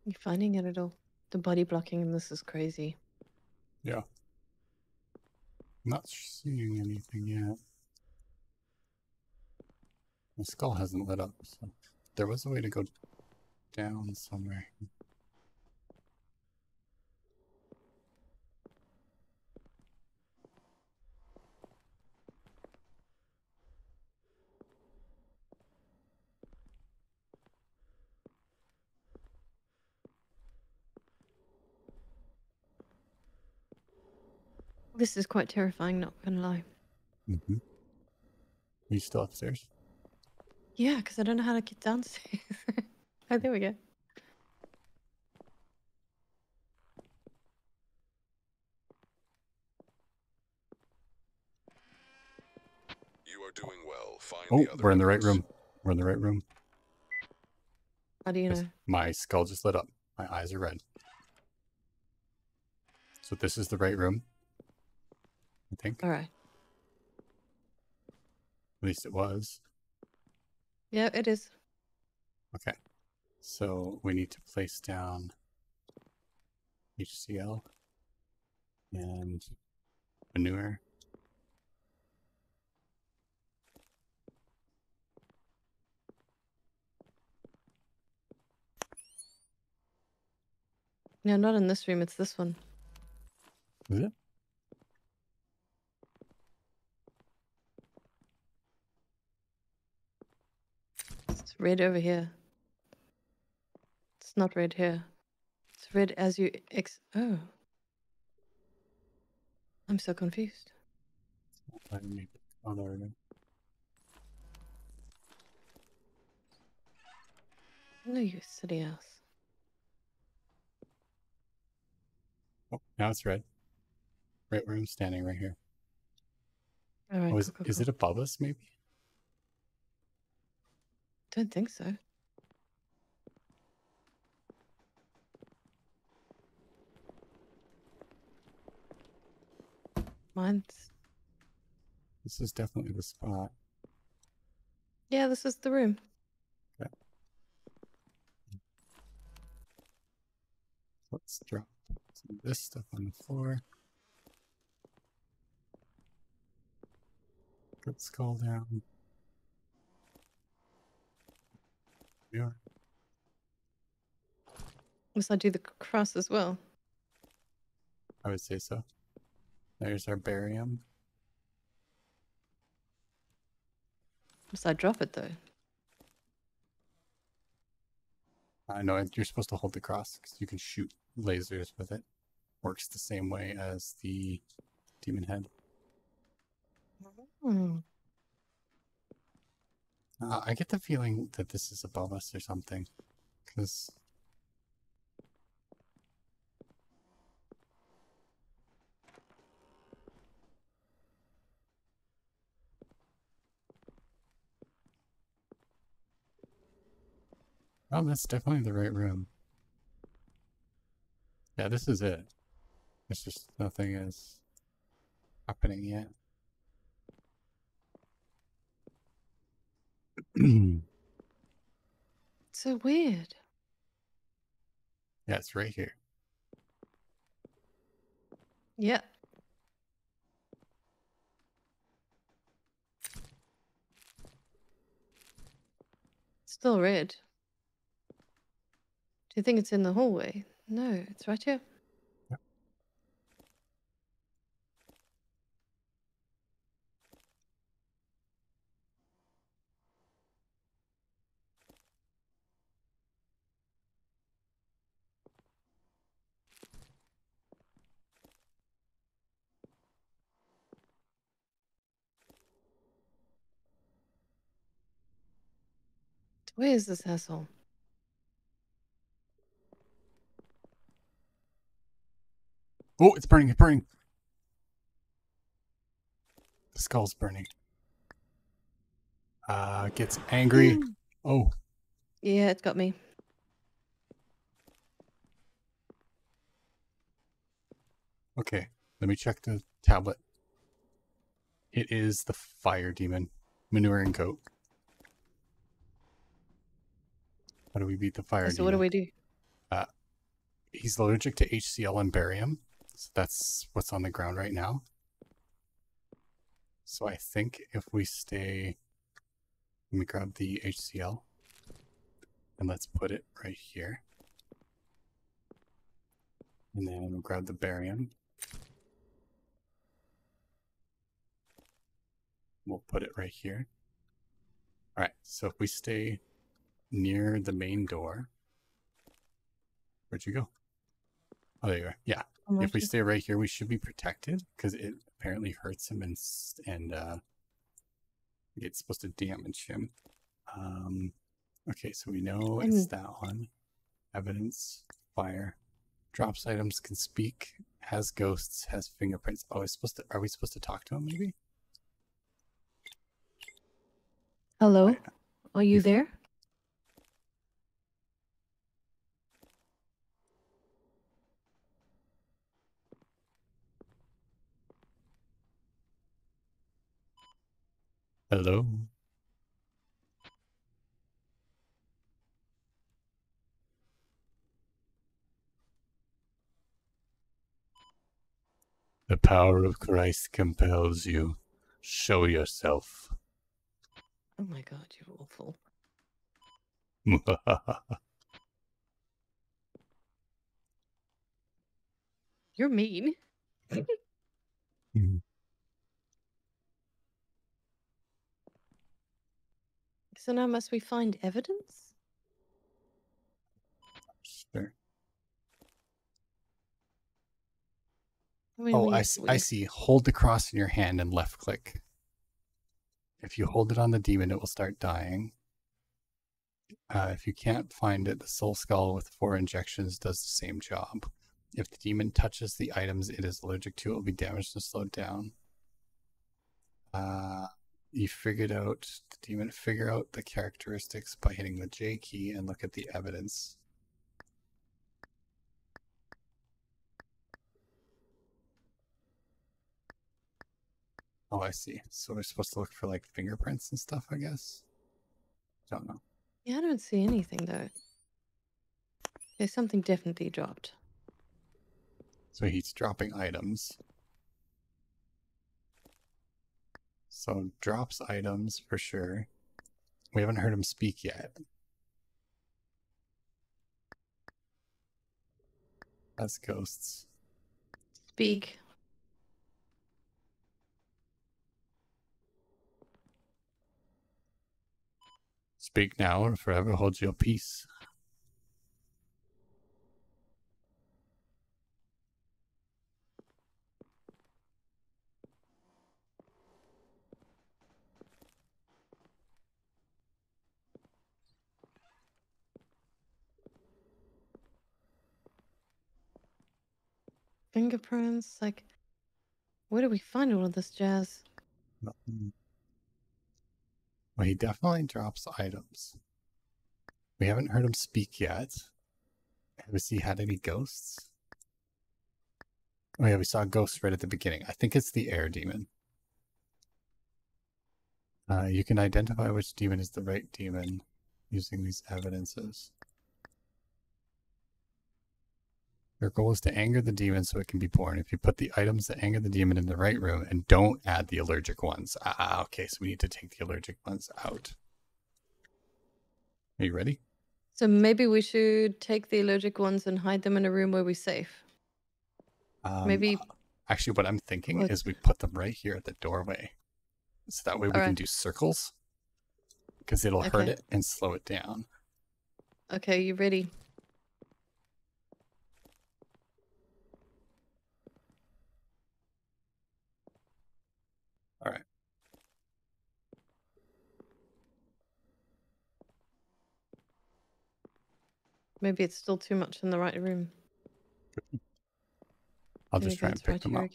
You're finding it at all. The body blocking in this is crazy. Yeah. Not seeing anything yet. My skull hasn't lit up, so there was a way to go down somewhere. This is quite terrifying, not gonna lie. Mm-hmm. Are you still upstairs? Yeah, because I don't know how to get downstairs. Oh, there we go. You are doing well. Find oh, the other we're in the right room. We're in the right room. How do you know? My skull just lit up. My eyes are red. So this is the right room. I think. All right. At least it was. Yeah, it is. Okay. So we need to place down H C L and manure. No, not in this room. It's this one. Is it? Red over here. It's not red here. It's red as you ex. Oh. I'm so confused. Oh, there we go. No, you silly ass. Oh, now it's red. Right where I'm standing, right here. All right. Oh, is, cool, cool, is cool. It above us, maybe? I don't think so. Mine's. This is definitely the spot. Yeah, this is the room. Okay. Let's drop some of this stuff on the floor. Good skull down. Yeah. Must I do the cross as well? I would say so. There's our barium. Must I drop it though? I know, you're supposed to hold the cross because you can shoot lasers with it. Works the same way as the demon head. Mm. Uh, I get the feeling that this is above us or something, because Oh, that's definitely the right room. Yeah, this is it. It's just nothing is happening yet. It's so weird. Yeah, it's right here. Yeah. It's still red. Do you think it's in the hallway? No, it's right here. Yeah. Where is this asshole? Oh, it's burning, it's burning. The skull's burning. Uh, gets angry. Oh. Yeah, it's got me. Okay, let me check the tablet. It is the fire demon. Manure and goat. How do we beat the fire so demon? So what do we do? Uh, he's allergic to H C L and barium. So that's what's on the ground right now. So I think if we stay, let me grab the H C L and let's put it right here. And then we'll grab the barium. We'll put it right here. All right, so if we stay near the main door, where'd you go? Oh, there you are. Yeah. If we stay right here, we should be protected because it apparently hurts him and and uh, it's supposed to damage him. Um, okay, so we know I'm... it's that one. Evidence, fire, drops items, can speak, has ghosts, has fingerprints. Oh, it's supposed to. Are we supposed to talk to him? Maybe. Hello, right. Are you You've... there? Hello. The power of Christ compels you. Show yourself. Oh my God, you're awful. You're mean. So now must we find evidence? Sure. When oh, we, I, we... I see. Hold the cross in your hand and left click. If you hold it on the demon, it will start dying. Uh, if you can't find it, the soul skull with four injections does the same job. If the demon touches the items it is allergic to, it will be damaged and slowed down. Uh... You figured out the demon. Figure out the characteristics by hitting the J key and look at the evidence. Oh, I see. So we're supposed to look for like fingerprints and stuff, I guess. Don't know. Yeah, I don't see anything though. There's something definitely dropped. So he's dropping items. So drops items for sure. We haven't heard him speak yet. That's ghosts. Speak. Speak now or forever hold your peace. Fingerprints, like, where do we find all of this jazz? Well, he definitely drops items. We haven't heard him speak yet. Has he had any ghosts? Oh yeah, we saw ghosts right at the beginning. I think it's the air demon. Uh, you can identify which demon is the right demon using these evidences. Your goal is to anger the demon so it can be born. If you put the items that anger the demon in the right room and don't add the allergic ones. Ah, okay, so we need to take the allergic ones out. Are you ready? So maybe we should take the allergic ones and hide them in a room where we're safe. Um, maybe. Actually, what I'm thinking what? is we put them right here at the doorway. So that way we All right. can do circles. Because it'll okay. hurt it and slow it down. Okay, you ready? Maybe it's still too much in the right room. I'll just try and pick them up.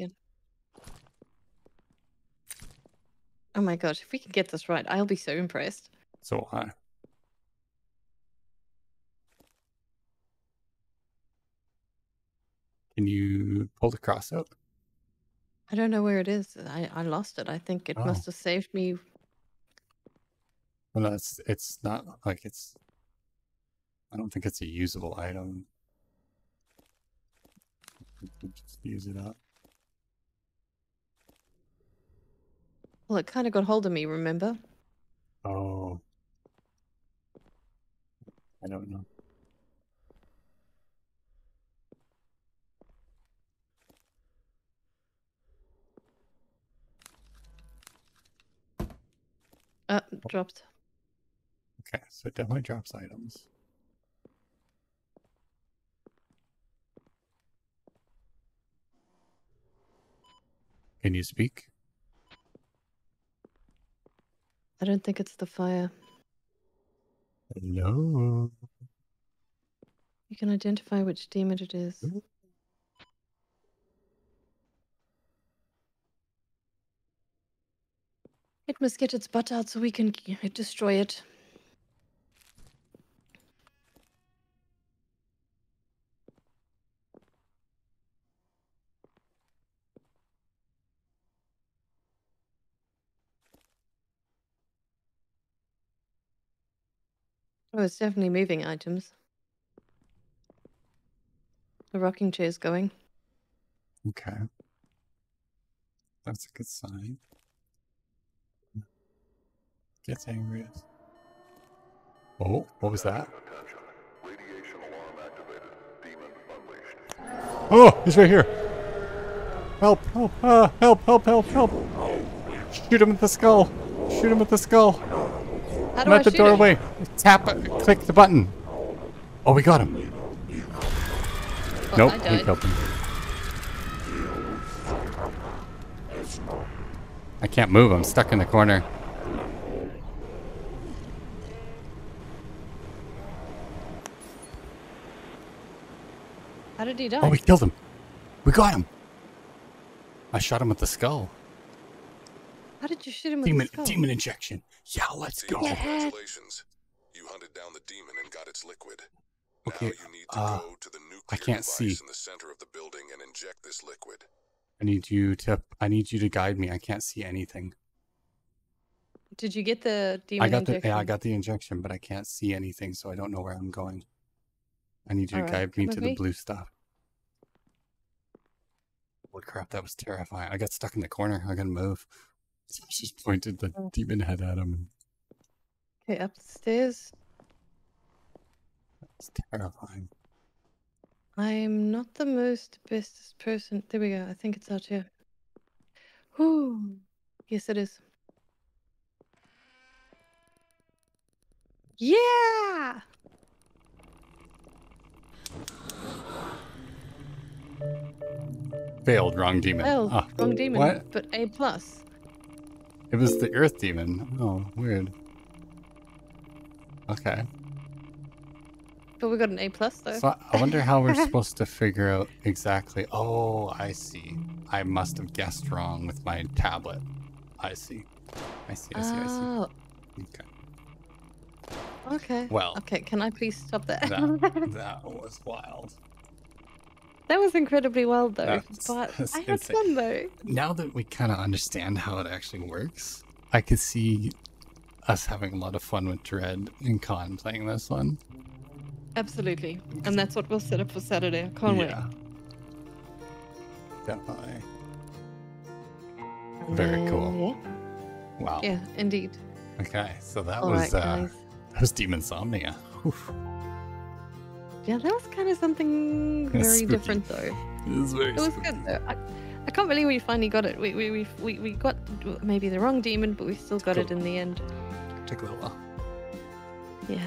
Oh my gosh, if we can get this right, I'll be so impressed. So high. Can you pull the cross out? I don't know where it is. I, I lost it. I think it oh. must have saved me. Well, no, it's, it's not like it's... I don't think it's a usable item. Just use it up. Well, it kind of got hold of me, remember? Oh. I don't know. Uh, oh. dropped. Okay, so it definitely drops items. Can you speak? I don't think it's the fire. Hello. You can identify which demon it is. It must get its butt out so we can destroy it. Oh, it's definitely moving items. The rocking chair's going. Okay. That's a good sign. Gets angry. Oh, what was that? Radiation alarm activated. Demon unleashed. Oh, he's right here. Help, help, uh, help, help, help, help. Shoot him at the skull. Shoot him at the skull. How do I'm I at the doorway. Him? Tap, click the button. Oh, we got him. Well, nope, we killed him. I can't move. I'm stuck in the corner. How did he die? Oh, we killed him. We got him. I shot him with the skull. How did you shoot him with demon, the skull? Demon injection. Yeah, let's go. Congratulations. You hunted down the demon and got its liquid. Okay. Now you need to uh, go to the nuclear I can't device see. in the center of the building and inject this liquid. I need you to I need you to guide me. I can't see anything. Did you get the demon I got injection? The, yeah, I got the injection, but I can't see anything, so I don't know where I'm going. I need you All to right, guide me to me. the blue stuff. Holy crap, that was terrifying. I got stuck in the corner. I couldn't move. I just pointed the oh. demon head at him. Okay, up the stairs. That's terrifying. I'm not the most bestest person. There we go. I think it's out here. Whew. Yes, it is. Yeah! Failed, wrong demon. Failed, ah. wrong demon, what? But A plus. It was the earth demon. Oh, weird. Okay. But we got an A plus though. So I wonder how we're supposed to figure out exactly. Oh, I see. I must have guessed wrong with my tablet. I see. I see, I see, oh. I see. Okay. Okay. Well. Okay, can I please stop there? That, that was wild. That was incredibly wild, though. That's, but that's I had insane. fun, though. Now that we kind of understand how it actually works, I could see us having a lot of fun with Dread and Khan playing this one. Absolutely. And that's what we'll set up for Saturday. I can't yeah. wait. Definitely. Very cool. Uh, yeah. Wow. Yeah, indeed. Okay, so that All was right, uh, that was Demonsomnia. Oof. Yeah, that was kind of something very spooky. different, though. It was very. It was spooky. good, though. I, I can't believe we finally got it. We we we we, we got maybe the wrong demon, but we still got cool. it in the end. Took a little while. Yeah.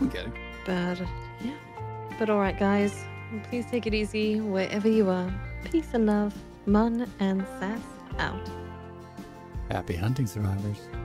We get it. But yeah. But all right, guys. Please take it easy wherever you are. Peace and love. Mon and Sass out. Happy hunting, survivors.